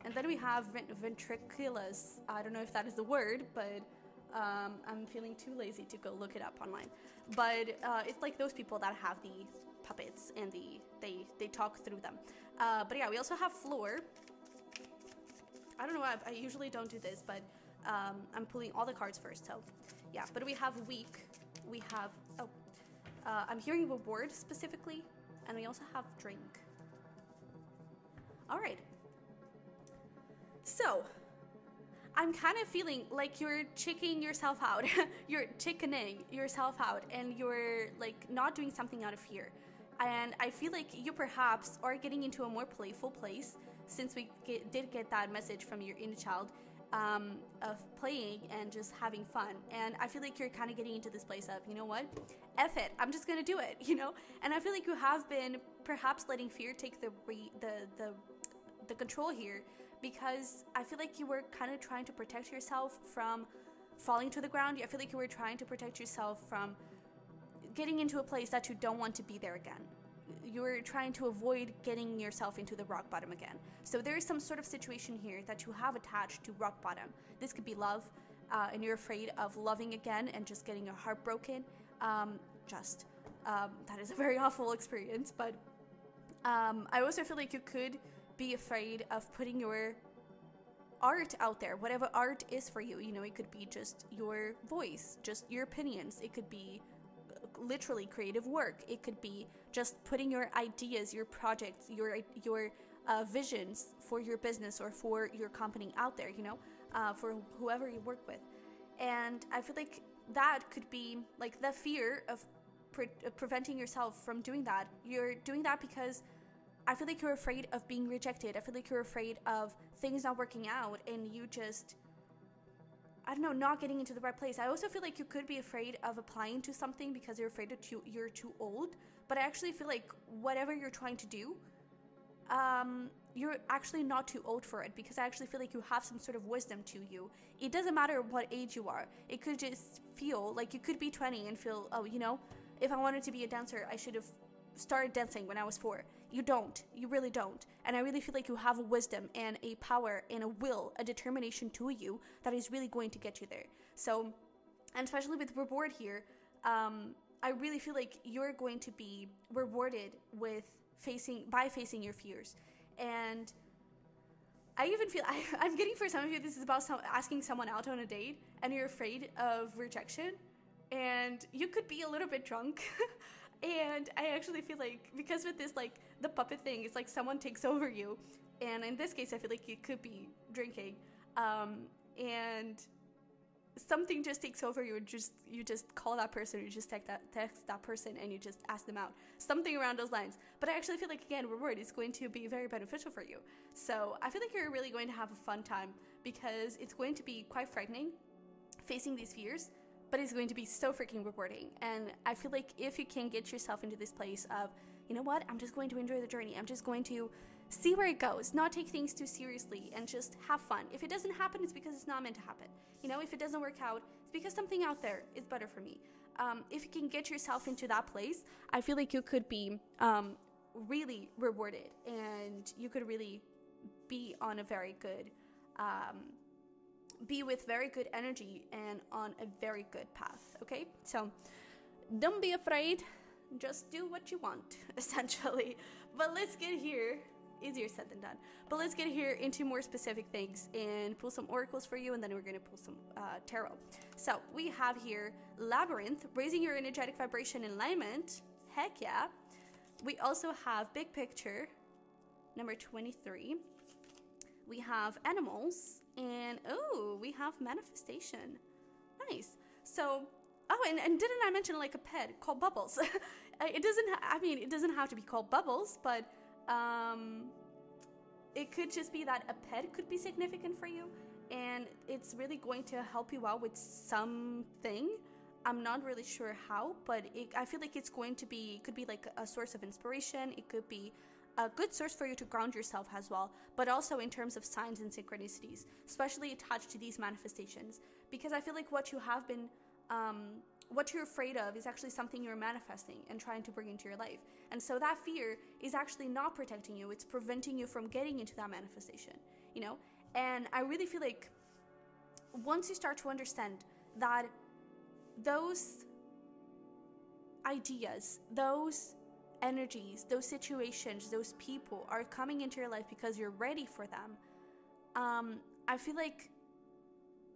And then we have ventriculus. I don't know if that is the word, but I'm feeling too lazy to go look it up online. But it's like those people that have the puppets and they talk through them. But yeah, we also have floor. I don't know why I usually don't do this, but I'm pulling all the cards first. So yeah, but we have weak. We have, I'm hearing reward specifically. And we also have drink. All right. So, I'm kind of feeling like you're chickening yourself out, and you're like not doing something out of fear. And I feel like you perhaps are getting into a more playful place, since we did get that message from your inner child of playing and just having fun. And I feel like you're kind of getting into this place of, you know what, F it, I'm just gonna do it, you know? And I feel like you have been perhaps letting fear take the control here, because I feel like you were kind of trying to protect yourself from falling to the ground. I feel like you were trying to protect yourself from getting into a place that you don't want to be there again. You were trying to avoid getting yourself into the rock bottom again. So there is some sort of situation here that you have attached to rock bottom. This could be love, and you're afraid of loving again and just getting your heart broken. That is a very awful experience, but I also feel like you could be afraid of putting your art out there, whatever art is for you. You know, it could be just your voice, just your opinions. It could be literally creative work. It could be just putting your ideas, your projects, your visions for your business or for your company out there, you know, for whoever you work with. And I feel like that could be like the fear of preventing yourself from doing that. You're doing that because I feel like you're afraid of being rejected. I feel like you're afraid of things not working out and you just, I don't know, not getting into the right place. I also feel like you could be afraid of applying to something because you're afraid that you're too old. But I actually feel like whatever you're trying to do, you're actually not too old for it, because I actually feel like you have some sort of wisdom to you. It doesn't matter what age you are. It could just feel like you could be 20 and feel, oh, you know, if I wanted to be a dancer, I should have started dancing when I was 4. You don't. You really don't. And I really feel like you have a wisdom and a power and a will, a determination to you that is really going to get you there. So, and especially with reward here, I really feel like you're going to be rewarded with facing your fears. And I even feel, I'm getting, for some of you, this is about asking someone out on a date and you're afraid of rejection, and you could be a little bit drunk. And I actually feel like, because with this, like, the puppet thing, it's like someone takes over you. And in this case, I feel like it could be drinking. And something just takes over you. You just call that person, you just text that person, and you just ask them out. Something around those lines. But I actually feel like, again, reward is going to be very beneficial for you. So I feel like you're really going to have a fun time, because it's going to be quite frightening facing these fears. But it's going to be so freaking rewarding. And I feel like if you can get yourself into this place of, you know what, I'm just going to enjoy the journey. I'm just going to see where it goes, not take things too seriously, and just have fun. If it doesn't happen, it's because it's not meant to happen. You know, if it doesn't work out, it's because something out there is better for me. If you can get yourself into that place, I feel like you could be really rewarded, and you could really be on a very good be with very good energy and on a very good path. Okay, so don't be afraid, just do what you want, essentially. But let's get here, easier said than done, but let's get here into more specific things and pull some oracles for you, and then we're gonna pull some tarot. So we have here Labyrinth, raising your energetic vibration, enlightenment, heck yeah. We also have big picture, number 23. We have animals, and oh, we have manifestation. Nice. So, oh, and didn't I mention like a pet called Bubbles? it doesn't have to be called Bubbles, but it could just be that a pet could be significant for you, and it's really going to help you out with something. I'm not really sure how, but I feel like it's going to be, it could be like a source of inspiration. It could be a good source for you to ground yourself as well, but also in terms of signs and synchronicities, especially attached to these manifestations, because I feel like what you have been, what you're afraid of is actually something you're manifesting and trying to bring into your life. And so that fear is actually not protecting you. It's preventing you from getting into that manifestation, you know? And I really feel like once you start to understand that those ideas, those energies, those situations, those people are coming into your life because you're ready for them, I feel like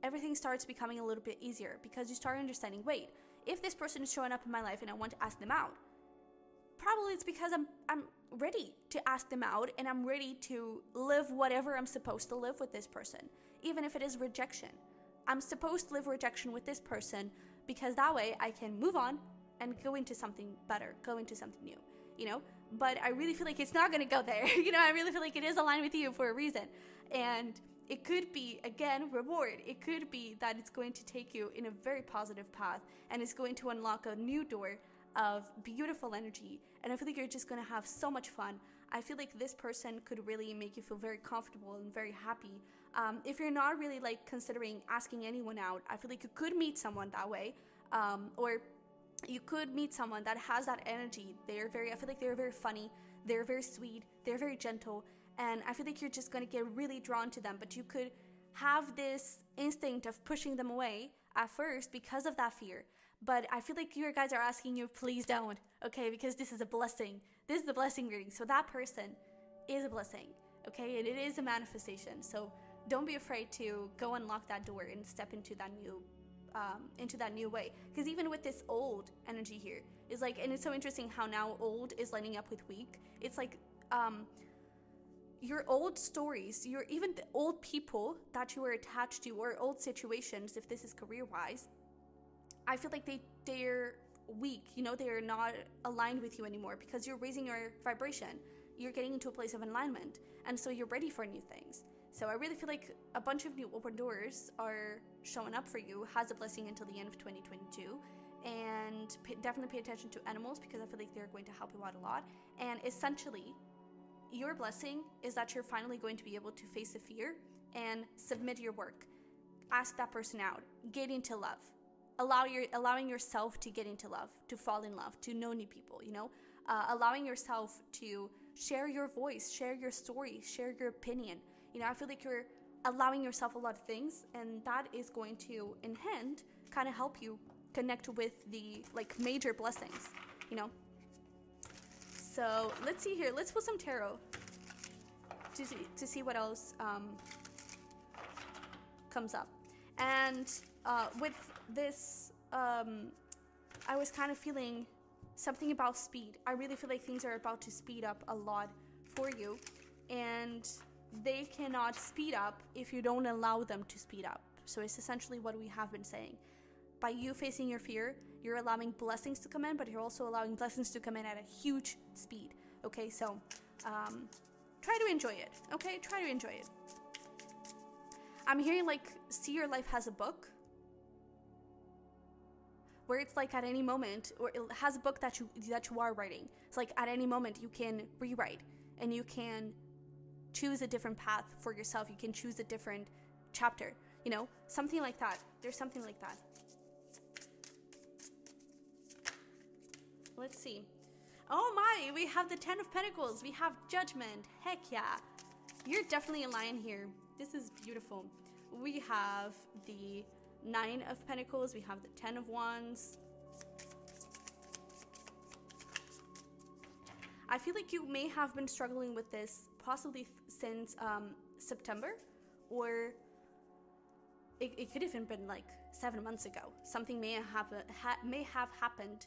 everything starts becoming a little bit easier, because you start understanding, wait, if this person is showing up in my life and I want to ask them out, probably it's because I'm ready to ask them out, and I'm ready to live whatever I'm supposed to live with this person, even if it is rejection. I'm supposed to live rejection with this person because that way I can move on and go into something better, go into something new, you know? But I really feel like it's not going to go there. You know, I really feel like it is aligned with you for a reason. And it could be, again, reward. It could be that it's going to take you in a very positive path, and it's going to unlock a new door of beautiful energy. And I feel like you're just going to have so much fun. I feel like this person could really make you feel very comfortable and very happy. If you're not really like considering asking anyone out, I feel like you could meet someone that way, or you could meet someone that has that energy. I feel like they're very funny, they're very sweet, they're very gentle, and I feel like you're just going to get really drawn to them, but you could have this instinct of pushing them away at first because of that fear. But I feel like your guys are asking you, please don't, okay? Because this is a blessing. This is a blessing reading. So that person is a blessing, okay? And it is a manifestation. So don't be afraid to go unlock that door and step into that new way. Because even with this old energy here, it's like, and it's so interesting how now old is lining up with weak. It's like your old stories, your even the old people that you were attached to, or old situations, if this is career-wise, I feel like they're weak, you know, they're not aligned with you anymore because you're raising your vibration. You're getting into a place of alignment, and so you're ready for new things. So I really feel like a bunch of new open doors are showing up for you as a blessing until the end of 2022. And definitely pay attention to animals, because I feel like they're going to help you out a lot. And essentially, your blessing is that you're finally going to be able to face the fear and submit your work. Ask that person out. Get into love. Allowing yourself to get into love, to fall in love, to know new people, you know, allowing yourself to share your voice, share your story, share your opinion. You know, I feel like you're allowing yourself a lot of things, and that is going to, in hand, kind of help you connect with the like major blessings, you know. So let's see here. Let's pull some tarot to see what else comes up. And with this, I was kind of feeling something about speed. I really feel like things are about to speed up a lot for you, and they cannot speed up if you don't allow them to speed up. So it's essentially what we have been saying. By you facing your fear, you're allowing blessings to come in, but you're also allowing blessings to come in at a huge speed. Okay, so try to enjoy it. Okay, try to enjoy it. I'm hearing like, see your life as a book, where it's like at any moment, or it has a book that you are writing. It's like at any moment you can rewrite, and you can choose a different path for yourself. You can choose a different chapter, you know, something like that. There's something like that. Let's see. Oh my, we have the 10 of Pentacles. We have Judgment. Heck yeah. You're definitely a lion here. This is beautiful. We have the 9 of Pentacles, we have the 10 of Wands. I feel like you may have been struggling with this possibly since September, or it could have even been like 7 months ago. Something may have happened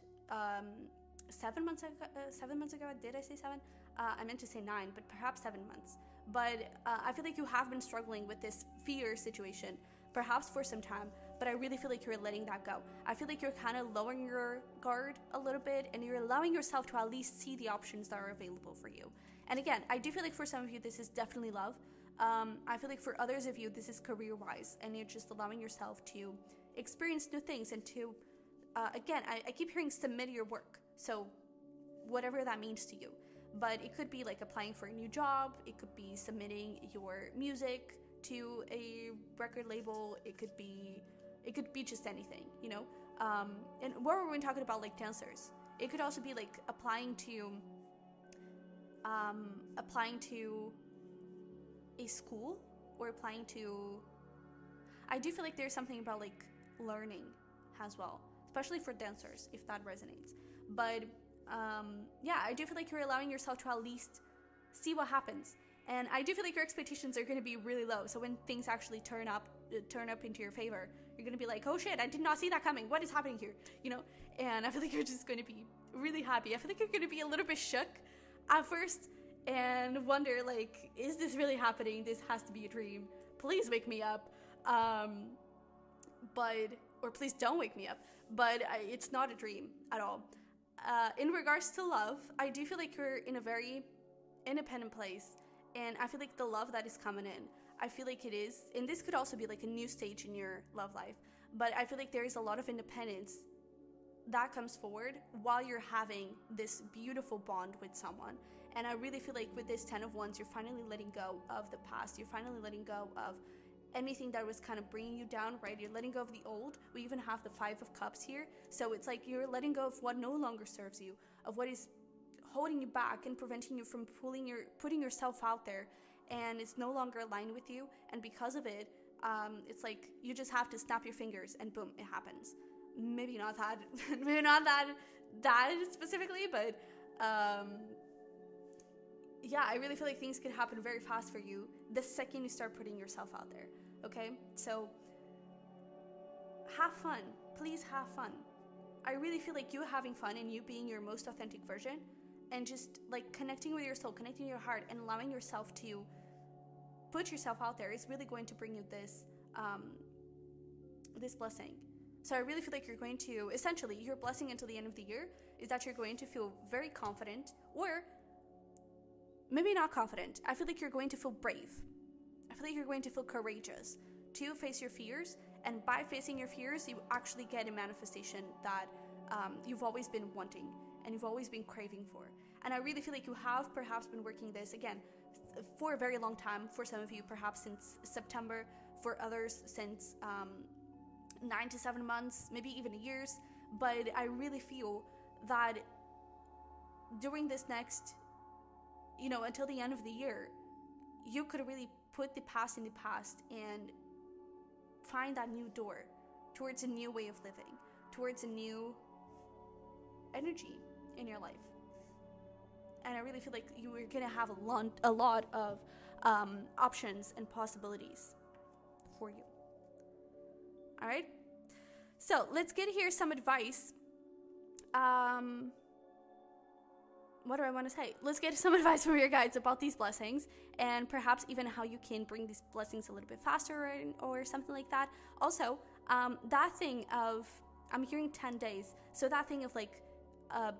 7 months ago, did I say 7? I meant to say 9, but perhaps 7 months. But I feel like you have been struggling with this fear situation, perhaps for some time, but I really feel like you're letting that go. I feel like you're kind of lowering your guard a little bit, and you're allowing yourself to at least see the options that are available for you. And again, I do feel like for some of you, this is definitely love. I feel like for others of you, this is career-wise, and you're just allowing yourself to experience new things and to, again, I keep hearing submit your work. So whatever that means to you, but it could be like applying for a new job, it could be submitting your music to a record label, it could be just anything, you know. And what were we talking about, like dancers? It could also be like applying to a school, or applying to, I do feel like there's something about like learning as well, especially for dancers, if that resonates. But yeah, I do feel like you're allowing yourself to at least see what happens, and I do feel like your expectations are going to be really low. So when things actually turn up into your favor, you're going to be like, oh shit, I did not see that coming, what is happening here, you know? And I feel like you're just going to be really happy. I feel like you're going to be a little bit shook at first and wonder like, is this really happening? This has to be a dream, please wake me up. Or please don't wake me up, but it's not a dream at all. In regards to love, I do feel like you're in a very independent place, and I feel like the love that is coming in, I feel like it is, and this could also be like a new stage in your love life, but I feel like there is a lot of independence that comes forward while you're having this beautiful bond with someone. And I really feel like with this 10 of Wands, you're finally letting go of the past, you're finally letting go of anything that was kind of bringing you down, right? You're letting go of the old. We even have the 5 of Cups here. So it's like you're letting go of what no longer serves you, of what is holding you back and preventing you from putting yourself out there, and it's no longer aligned with you. And because of it, it's like you just have to snap your fingers and boom, it happens. Maybe not that, maybe not that specifically, but yeah, I really feel like things could happen very fast for you the second you start putting yourself out there, okay? So have fun, please have fun. I really feel like you having fun and you being your most authentic version, and just like connecting with your soul, connecting your heart, and allowing yourself to put yourself out there is really going to bring you this this blessing. So I really feel like you're going to, essentially, your blessing until the end of the year is that you're going to feel very confident, or maybe not confident. I feel like you're going to feel brave. I feel like you're going to feel courageous to face your fears. And by facing your fears, you actually get a manifestation that you've always been wanting and you've always been craving for. And I really feel like you have perhaps been working this, again, for a very long time. For some of you, perhaps since September. For others, since 9 to 7 months, maybe even years. But I really feel that during this next, you know, until the end of the year, you could really put the past in the past and find that new door towards a new way of living, towards a new energy in your life. And I really feel like you are going to have a lot of options and possibilities for you. All right. So let's get here some advice. What do I want to say? Let's get some advice from your guides about these blessings, and perhaps even how you can bring these blessings a little bit faster, or something like that. Also, that thing of, I'm hearing 10 days. So that thing of like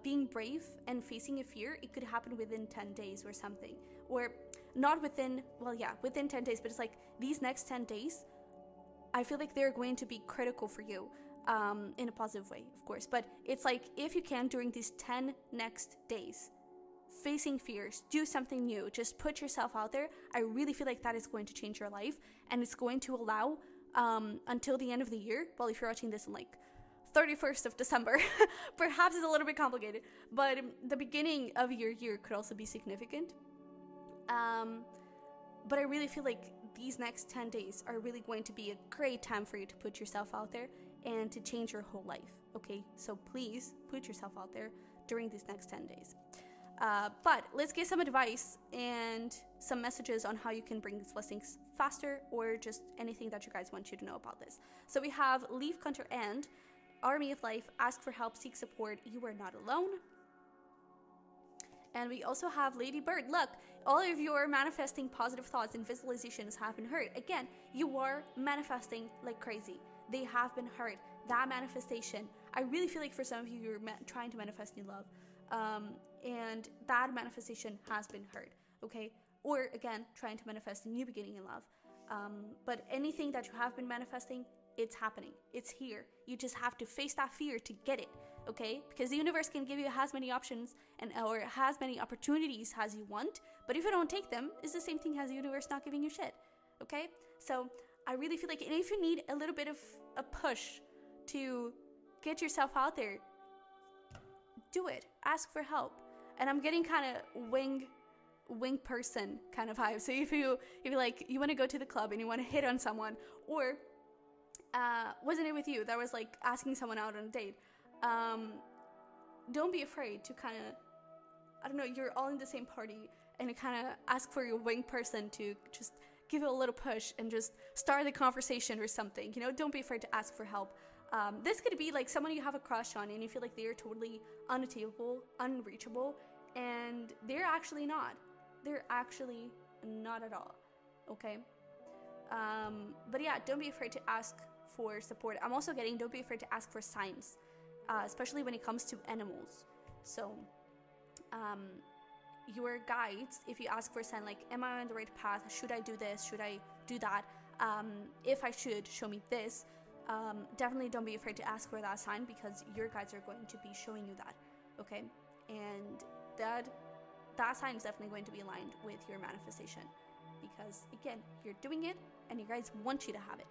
being brave and facing a fear, it could happen within 10 days or something, or not within, well, yeah, within 10 days, but it's like these next 10 days, I feel like they're going to be critical for you. In a positive way, of course, but it's like if you can, during these 10 next days, facing fears, do something new, just put yourself out there. I really feel like that is going to change your life, and it's going to allow until the end of the year, well, if you're watching this on like 31st of December, perhaps it's a little bit complicated, but the beginning of your year could also be significant. But I really feel like these next 10 days are really going to be a great time for you to put yourself out there and to change your whole life, okay? So please put yourself out there during these next 10 days. But let's get some advice and some messages on how you can bring these blessings faster, or just anything that you guys want you to know about this. So we have Leaf Counter and Army of Life, ask for help, seek support, you are not alone. And we also have Lady Bird. Look, all of your manifesting positive thoughts and visualizations have been heard. Again, you are manifesting like crazy. They have been heard. That manifestation, I really feel like for some of you, you're trying to manifest new love. And that manifestation has been heard, okay? Or again, trying to manifest a new beginning in love. But anything that you have been manifesting, it's happening. It's here. You just have to face that fear to get it, okay? Because the universe can give you as many options and or as many opportunities as you want, but if you don't take them, it's the same thing as the universe not giving you shit, okay? So I really feel like, and if you need a little bit of a push to get yourself out there, do it. Ask for help. And I'm getting kind of wing person kind of vibe. So if you like, you want to go to the club and you want to hit on someone, or wasn't it with you that was like asking someone out on a date, don't be afraid to kind of, I don't know, you're all in the same party, and kind of ask for your wing person to just give it a little push and just start the conversation or something, you know? Don't be afraid to ask for help. This could be like someone you have a crush on and you feel like they are totally unattainable, unreachable, and they're actually not. They're actually not at all, okay? But yeah, don't be afraid to ask for support. I'm also getting don't be afraid to ask for signs, especially when it comes to animals. So your guides, if you ask for a sign, like, am I on the right path? Should I do this? Should I do that? If I should, show me this. Definitely don't be afraid to ask for that sign, because your guides are going to be showing you that, okay? And that sign is definitely going to be aligned with your manifestation, because again, you're doing it and you guys want you to have it,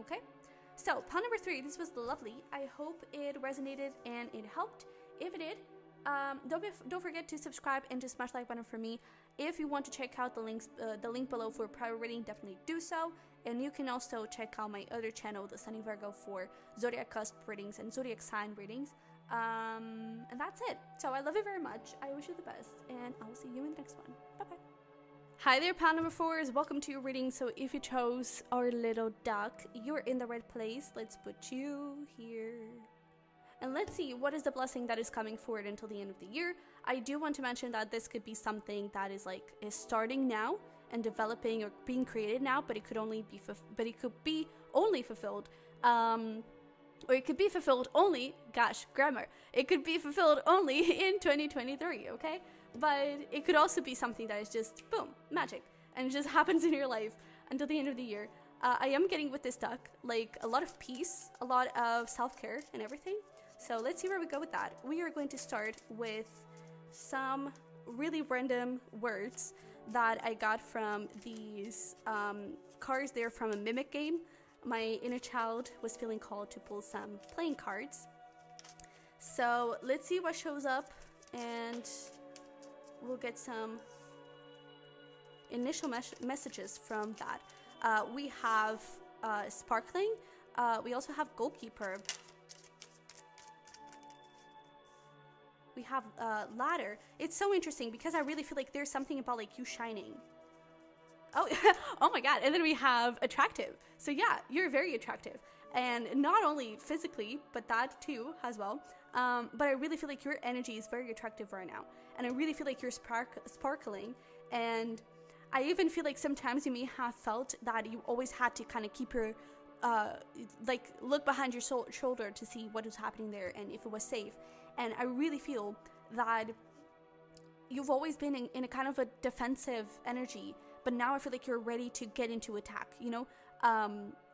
okay? So pile number 3, this was lovely. I hope it resonated and it helped. If it did, don't forget to subscribe and to smash the like button for me. If you want to check out the link below for private reading, definitely do so. And you can also check out my other channel, The Sunny Virgo, for zodiac cusp readings and zodiac sign readings. And that's it. So I love you very much. I wish you the best, and I will see you in the next one. Bye bye. Hi there, pile number 4s. Welcome to your reading. So if you chose our little duck, you're in the right place. Let's put you here. And let's see what is the blessing that is coming forward until the end of the year. I do want to mention that this could be something that is like is starting now and developing or being created now, but it could only be fulfilled. Or it could be fulfilled only, gosh, grammar. It could be fulfilled only in 2023, okay? But it could also be something that is just, boom, magic. And it just happens in your life until the end of the year. I am getting with this duck, like, a lot of peace, a lot of self-care and everything. So let's see where we go with that. We are going to start with some really random words that I got from these cards. They're from a Mimic game. My inner child was feeling called to pull some playing cards. So let's see what shows up, and we'll get some initial messages from that. We have Sparkling. We also have Goalkeeper. We have Ladder. It's so interesting because I really feel like there's something about like you shining. Oh, oh my God. And then we have Attractive. So yeah, you're very attractive. And not only physically, but that too as well. But I really feel like your energy is very attractive right now. And I really feel like you're sparkling. And I even feel like sometimes you may have felt that you always had to kind of keep your, like, look behind your shoulder to see what was happening there and if it was safe. And I really feel that you've always been in a kind of a defensive energy. But now I feel like you're ready to get into attack, you know,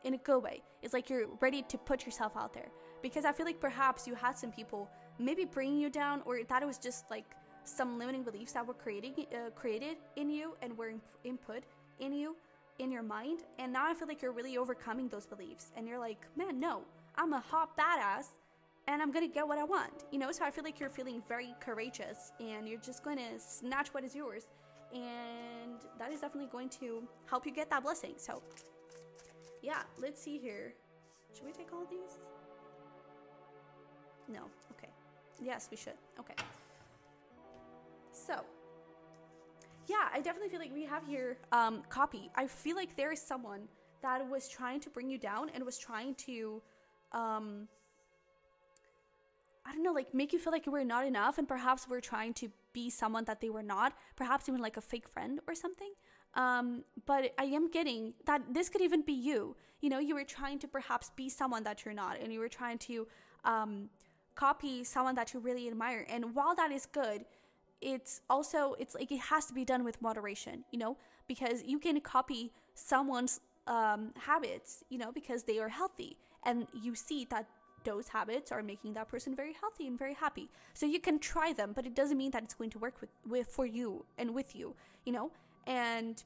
in a good way. It's like you're ready to put yourself out there, because I feel like perhaps you had some people maybe bringing you down, or that it was just like some limiting beliefs that were created in you and were input in you, in your mind. And now I feel like you're really overcoming those beliefs, and you're like, man, no, I'm a hot badass and I'm gonna get what I want, you know? So I feel like you're feeling very courageous and you're just gonna snatch what is yours. And that is definitely going to help you get that blessing. So yeah, let's see here. Should we take all of these? No. Okay. Yes, we should. Okay. So yeah, I definitely feel like we have here copy. I feel like there is someone that was trying to bring you down and was trying to I don't know, like, make you feel like you were not enough, and perhaps we're trying to be someone that they were not, perhaps even like a fake friend or something. But I am getting that this could even be you. You know, you were trying to perhaps be someone that you're not, and you were trying to copy someone that you really admire. And while that is good, it's also, it's like it has to be done with moderation, you know, because you can copy someone's habits, you know, because they are healthy, and you see that those habits are making that person very healthy and very happy. So you can try them, but it doesn't mean that it's going to work for you and with you, you know. And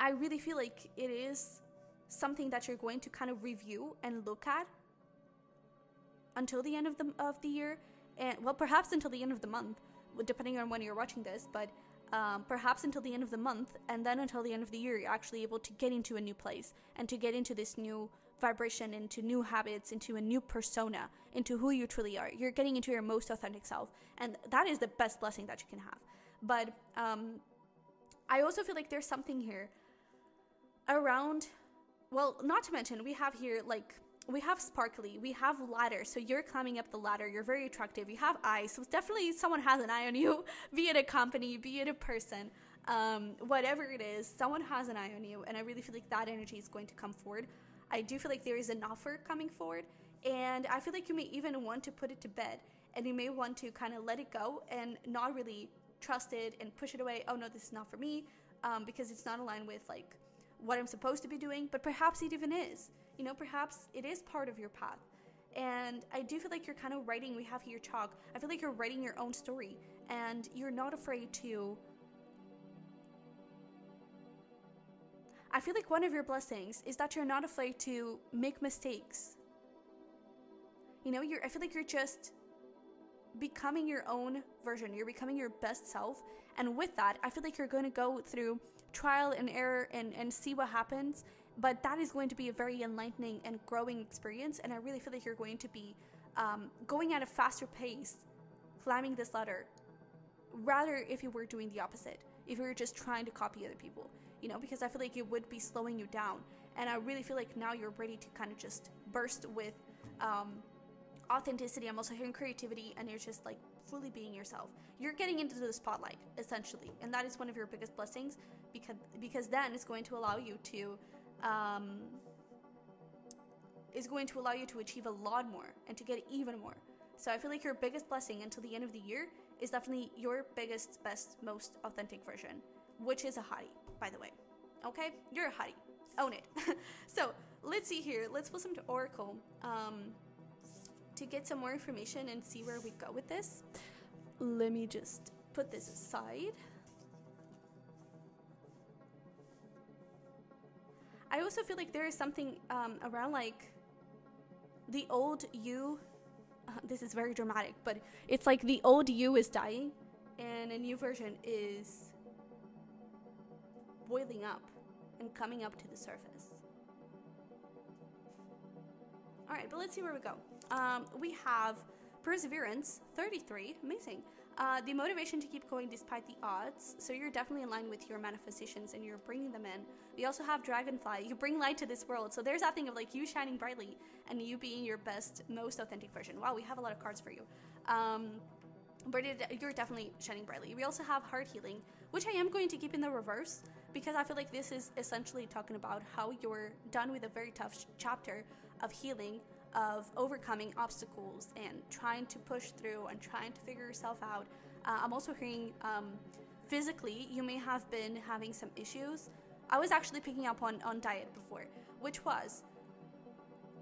I really feel like it is something that you're going to kind of review and look at until the end of the year, and well, perhaps until the end of the month, depending on when you're watching this, but perhaps until the end of the month, and then until the end of the year, you're actually able to get into a new place and to get into this new vibration, into new habits, into a new persona, into who you truly are. You're getting into your most authentic self, and that is the best blessing that you can have. But I also feel like there's something here around, well, not to mention we have here, like, we have sparkly, we have ladder, so you're climbing up the ladder, you're very attractive, you have eyes, so definitely someone has an eye on you, be it a company, be it a person, whatever it is, someone has an eye on you, and I really feel like that energy is going to come forward. I do feel like there is an offer coming forward, and I feel like you may even want to put it to bed, and you may want to kind of let it go and not really trust it and push it away. Oh no, this is not for me, because it's not aligned with like what I'm supposed to be doing. But perhaps it even is, you know, perhaps it is part of your path. And I do feel like you're kind of writing, we have here chalk, I feel like you're writing your own story, and you're not afraid to, I feel like one of your blessings is that you're not afraid to make mistakes. You know, I feel like you're just becoming your own version. You're becoming your best self. And with that, I feel like you're going to go through trial and error and see what happens. But that is going to be a very enlightening and growing experience. And I really feel like you're going to be going at a faster pace, climbing this ladder, rather if you were doing the opposite, if you were just trying to copy other people. You know, because I feel like it would be slowing you down. And I really feel like now you're ready to kind of just burst with authenticity. I'm also hearing creativity, and you're just like fully being yourself. You're getting into the spotlight, essentially. And that is one of your biggest blessings, because then it's going to allow you to achieve a lot more and to get even more. So I feel like your biggest blessing until the end of the year is definitely your biggest, best, most authentic version, which is a hottie, by the way. Okay, you're a hottie, own it. So let's see here, let's pull some to Oracle to get some more information and see where we go with this. Let me just put this aside. I also feel like there is something around like the old you, this is very dramatic, but it's like the old you is dying and a new version is boiling up and coming up to the surface. All right, but let's see where we go. We have perseverance, 33, amazing. The motivation to keep going despite the odds. So you're definitely aligned with your manifestations and you're bringing them in. We also have dragonfly, you bring light to this world. So there's that thing of like you shining brightly and you being your best, most authentic version. Wow, we have a lot of cards for you. But you're definitely shining brightly. We also have heart healing, which I am going to keep in the reverse, because I feel like this is essentially talking about how you're done with a very tough chapter of healing, of overcoming obstacles and trying to push through and trying to figure yourself out. I'm also hearing physically, you may have been having some issues. I was actually picking up on diet before, which was,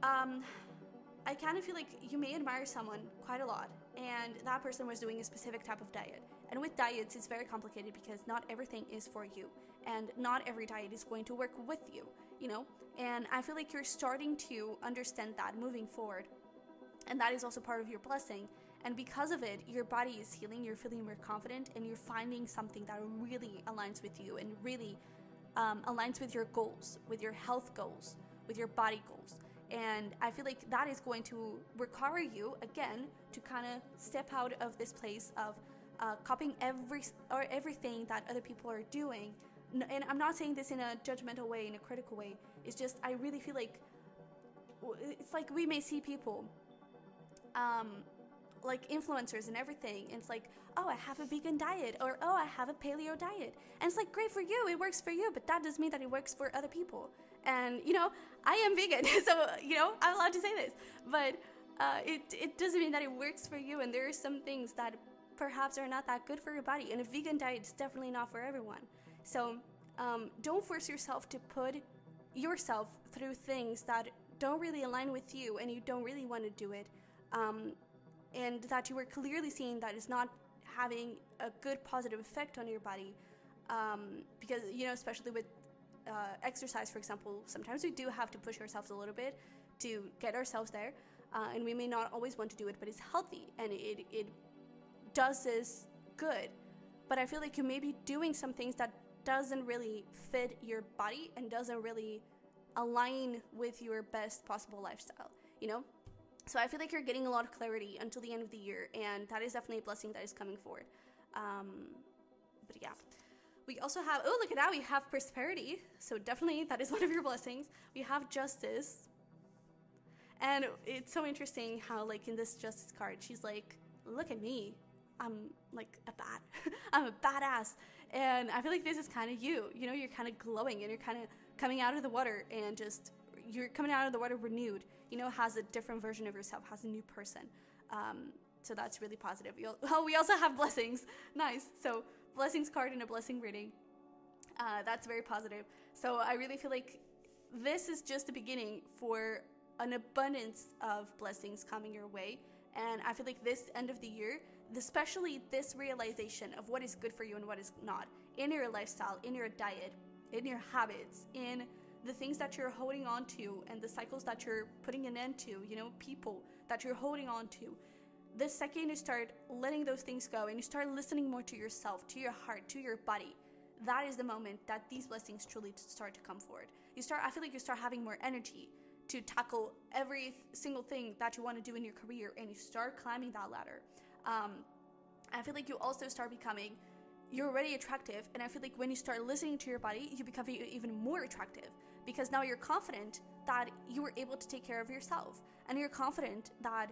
I kind of feel like you may admire someone quite a lot, and that person was doing a specific type of diet. And with diets, it's very complicated because not everything is for you, and not every diet is going to work with you, you know? And I feel like you're starting to understand that moving forward. And that is also part of your blessing. And because of it, your body is healing, you're feeling more confident, and you're finding something that really aligns with you and really aligns with your goals, with your health goals, with your body goals. And I feel like that is going to require you, again, to kind of step out of this place of copying everything that other people are doing. And I'm not saying this in a judgmental way, in a critical way. It's just, I really feel like, it's like we may see people like influencers and everything, and it's like, oh, I have a vegan diet, or oh, I have a paleo diet, and it's like, great for you, it works for you, but that doesn't mean that it works for other people. And you know, I am vegan, so you know, I'm allowed to say this, but it doesn't mean that it works for you, and there are some things that perhaps are not that good for your body, and a vegan diet is definitely not for everyone. So don't force yourself to put yourself through things that don't really align with you and you don't really want to do it, and that you are clearly seeing that is not having a good positive effect on your body, because you know, especially with exercise, for example, sometimes we do have to push ourselves a little bit to get ourselves there, and we may not always want to do it, but it's healthy and it does this good. But I feel like you may be doing some things that doesn't really fit your body and doesn't really align with your best possible lifestyle, you know? So I feel like you're getting a lot of clarity until the end of the year, and that is definitely a blessing that is coming forward. But yeah. We also have, oh, look at that, we have prosperity. So definitely that is one of your blessings. We have justice. And it's so interesting how, like, in this justice card, she's like, look at me, I'm like I'm a badass. And I feel like this is kind of you, you know, you're kind of glowing and you're kind of coming out of the water, and just, you're coming out of the water renewed, you know, has a different version of yourself, has a new person. So that's really positive. Oh, we also have blessings. Nice. So blessings card and a blessing reading. That's very positive. So I really feel like this is just the beginning for an abundance of blessings coming your way. And I feel like this end of the year, especially this realization of what is good for you and what is not, in your lifestyle, in your diet, in your habits, in the things that you're holding on to and the cycles that you're putting an end to, you know, people that you're holding on to. The second you start letting those things go and you start listening more to yourself, to your heart, to your body, that is the moment that these blessings truly start to come forward. I feel like you start having more energy to tackle every single thing that you want to do in your career, and you start climbing that ladder. I feel like you also start becoming, you're already attractive, and I feel like when you start listening to your body, you become even more attractive, because now you're confident that you were able to take care of yourself, and you're confident that,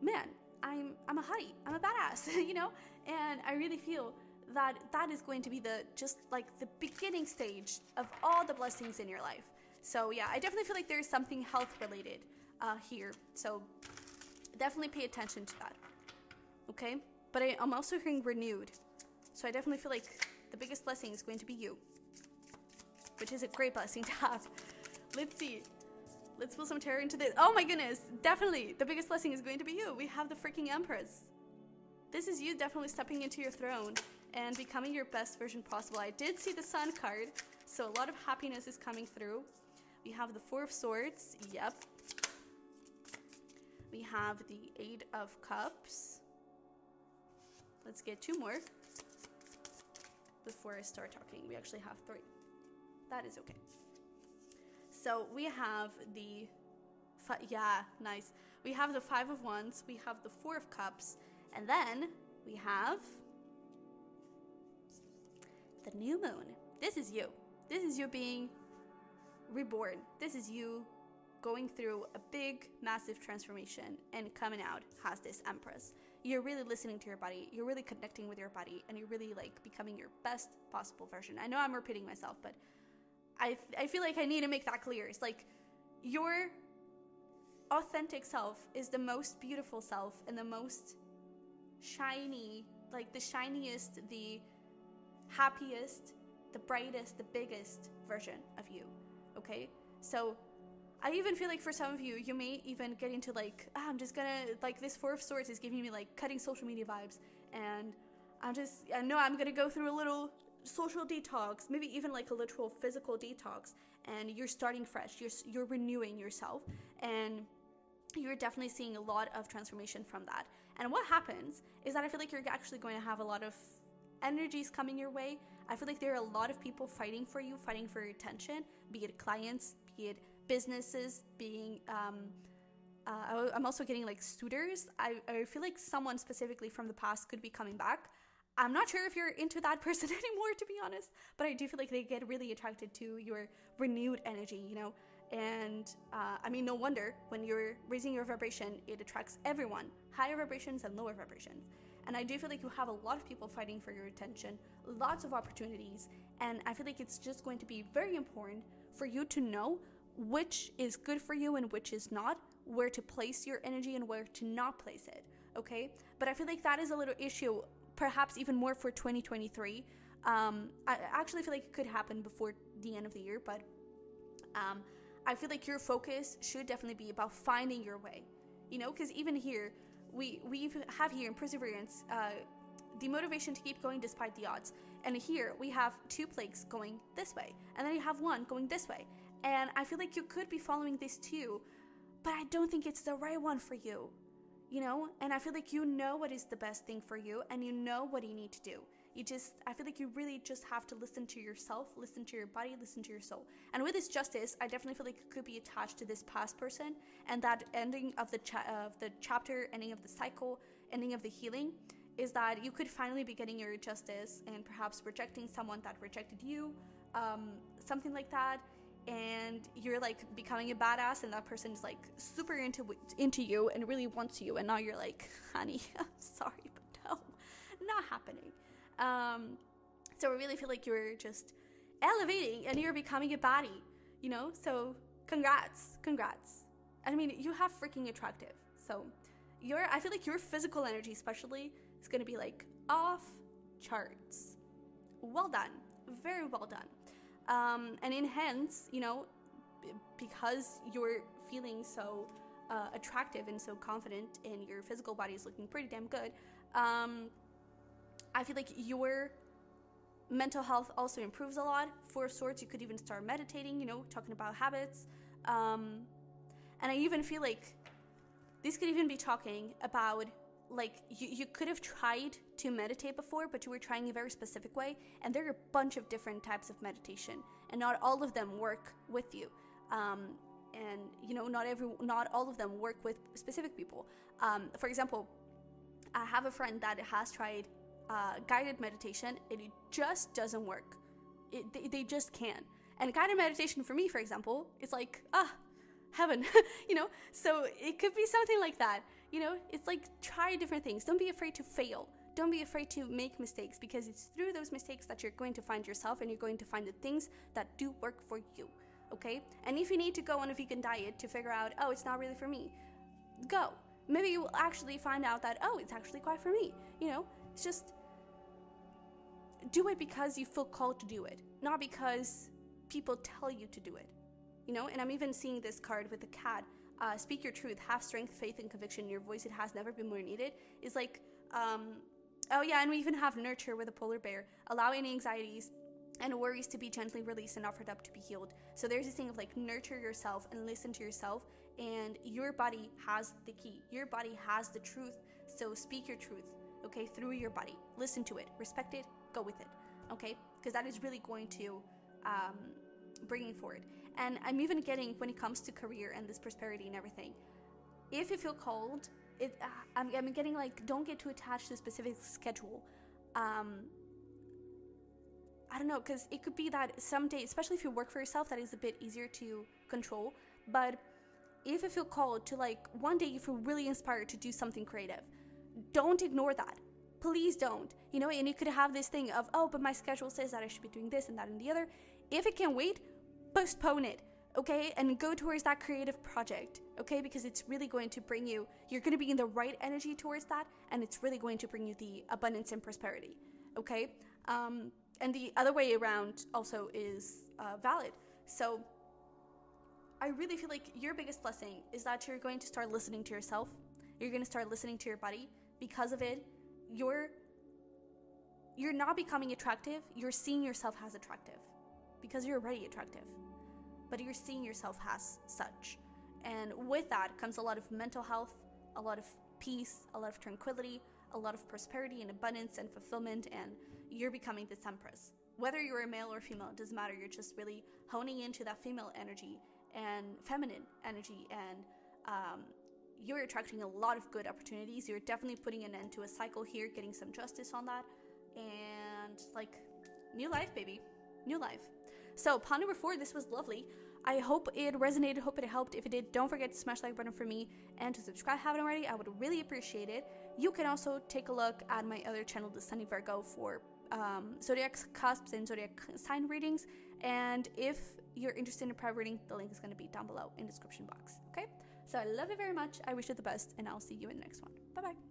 man, I'm a hottie, I'm a badass, you know? And I really feel that that is going to be the, just like the beginning stage of all the blessings in your life. So yeah, I definitely feel like there's something health related here. So definitely pay attention to that, okay? But I'm also hearing renewed. So I definitely feel like the biggest blessing is going to be you, which is a great blessing to have. Let's see. Let's pull some tarot into this. Oh my goodness, definitely the biggest blessing is going to be you. We have the freaking Empress. This is you definitely stepping into your throne and becoming your best version possible. I did see the Sun card, so a lot of happiness is coming through. We have the Four of Swords, yep. We have the Eight of Cups. Let's get two more before I start talking. We actually have three. That is okay. So we have the, yeah, nice. We have the Five of Wands, we have the Four of Cups, and then we have the New Moon. This is you. This is you being reborn. This is you going through a big, massive transformation and coming out as this Empress. You're really listening to your body. You're really connecting with your body, and you're really like becoming your best possible version. I know I'm repeating myself, but I feel like I need to make that clear. It's like your authentic self is the most beautiful self and the most shiny, like the shiniest, the happiest, the brightest, the biggest version of you, okay? So I even feel like for some of you, you may even get into like, ah, I'm just gonna, like this Four of Swords is giving me like cutting social media vibes, and I know I'm gonna go through a little social detox, maybe even like a literal physical detox, and you're starting fresh, you're renewing yourself, and you're definitely seeing a lot of transformation from that. And what happens is that I feel like you're actually going to have a lot of energies coming your way. I feel like there are a lot of people fighting for you, fighting for your attention, be it clients, be it businesses, being I'm also getting like suitors. I feel like someone specifically from the past could be coming back. I'm not sure if you're into that person anymore, to be honest, but I do feel like they get really attracted to your renewed energy, you know, And I mean, no wonder when you're raising your vibration, it attracts everyone, higher vibrations and lower vibrations. And I do feel like you have a lot of people fighting for your attention, lots of opportunities. And I feel like it's just going to be very important for you to know which is good for you and which is not, where to place your energy and where to not place it, okay? But I feel like that is a little issue, perhaps even more for 2023. I actually feel like it could happen before the end of the year, but I feel like your focus should definitely be about finding your way, you know, because even here, we have here in Perseverance, the motivation to keep going despite the odds. And here we have two plagues going this way, and then you have one going this way. And I feel like you could be following these two, but I don't think it's the right one for you, you know? And I feel like you know what is the best thing for you, and you know what you need to do. I feel like you really just have to listen to yourself, listen to your body, listen to your soul. And with this justice, I definitely feel like it could be attached to this past person and that ending of the chapter, ending of the cycle, ending of the healing, is that you could finally be getting your justice and perhaps rejecting someone that rejected you, something like that. And you're like becoming a badass, and that person is like super into you and really wants you. And now you're like, honey, I'm sorry, but no, not happening. So I really feel like you're just elevating and you're becoming a baddie, you know? So congrats. I mean, you have freaking attractive. So I feel like your physical energy especially is going to be like off charts. Well done. Very well done. And enhance, you know, because you're feeling so attractive and so confident and your physical body is looking pretty damn good, I feel like your mental health also improves a lot. For sorts, you could even start meditating, you know, talking about habits. And I even feel like this could even be talking about, like, you could have tried to meditate before, but you were trying a very specific way. And there are a bunch of different types of meditation, and not all of them work with you. And, you know, not all of them work with specific people. For example, I have a friend that has tried guided meditation, and it just doesn't work. They just can't. And guided meditation for me, for example, it's like, heaven, you know? So it could be something like that, you know? It's like, try different things. Don't be afraid to fail. Don't be afraid to make mistakes, because it's through those mistakes that you're going to find yourself, and you're going to find the things that do work for you, okay? And if you need to go on a vegan diet to figure out, oh, it's not really for me, go. Maybe you will actually find out that, oh, it's actually quite for me, you know? It's just, do it because you feel called to do it, not because people tell you to do it, you know? And I'm even seeing this card with the cat. Speak your truth, have strength, faith, and conviction. Your voice, it has never been more needed. It's like, oh yeah, and we even have nurture with a polar bear. Allow any anxieties and worries to be gently released and offered up to be healed. So there's this thing of like, nurture yourself and listen to yourself, and your body has the key. Your body has the truth. So speak your truth, okay, through your body. Listen to it, respect it, go with it, okay? Because that is really going to bring it forward. And I'm even getting, when it comes to career and this prosperity and everything, if you feel called, I'm getting like, don't get too attached to a specific schedule. I don't know, because it could be that someday, especially if you work for yourself, that is a bit easier to control. But if you feel called to, like, one day you feel really inspired to do something creative, don't ignore that. Please don't, you know? And you could have this thing of, oh, but my schedule says that I should be doing this and that and the other. If it can wait, postpone it, okay? And go towards that creative project, okay? Because it's really going to bring you, you're going to be in the right energy towards that, and it's really going to bring you the abundance and prosperity, okay? And the other way around also is valid. So I really feel like your biggest blessing is that you're going to start listening to yourself. You're going to start listening to your body. Because of it, you're not becoming attractive. You're seeing yourself as attractive, because you're already attractive, but you're seeing yourself as such. And with that comes a lot of mental health, a lot of peace, a lot of tranquility, a lot of prosperity and abundance and fulfillment. And you're becoming this empress. Whether you're a male or female, it doesn't matter. You're just really honing into that female energy and feminine energy, and you're attracting a lot of good opportunities. You're definitely putting an end to a cycle here, getting some justice on that, and like, new life, baby, new life. So, pond number 4, this was lovely. I hope it resonated, hope it helped. If it did, don't forget to smash the like button for me and to subscribe if you haven't already. I would really appreciate it. You can also take a look at my other channel, The Sunny Virgo, for zodiac cusps and zodiac sign readings. And if you're interested in a private reading, the link is going to be down below in the description box. Okay, so I love you very much. I wish you the best, and I'll see you in the next one. Bye bye.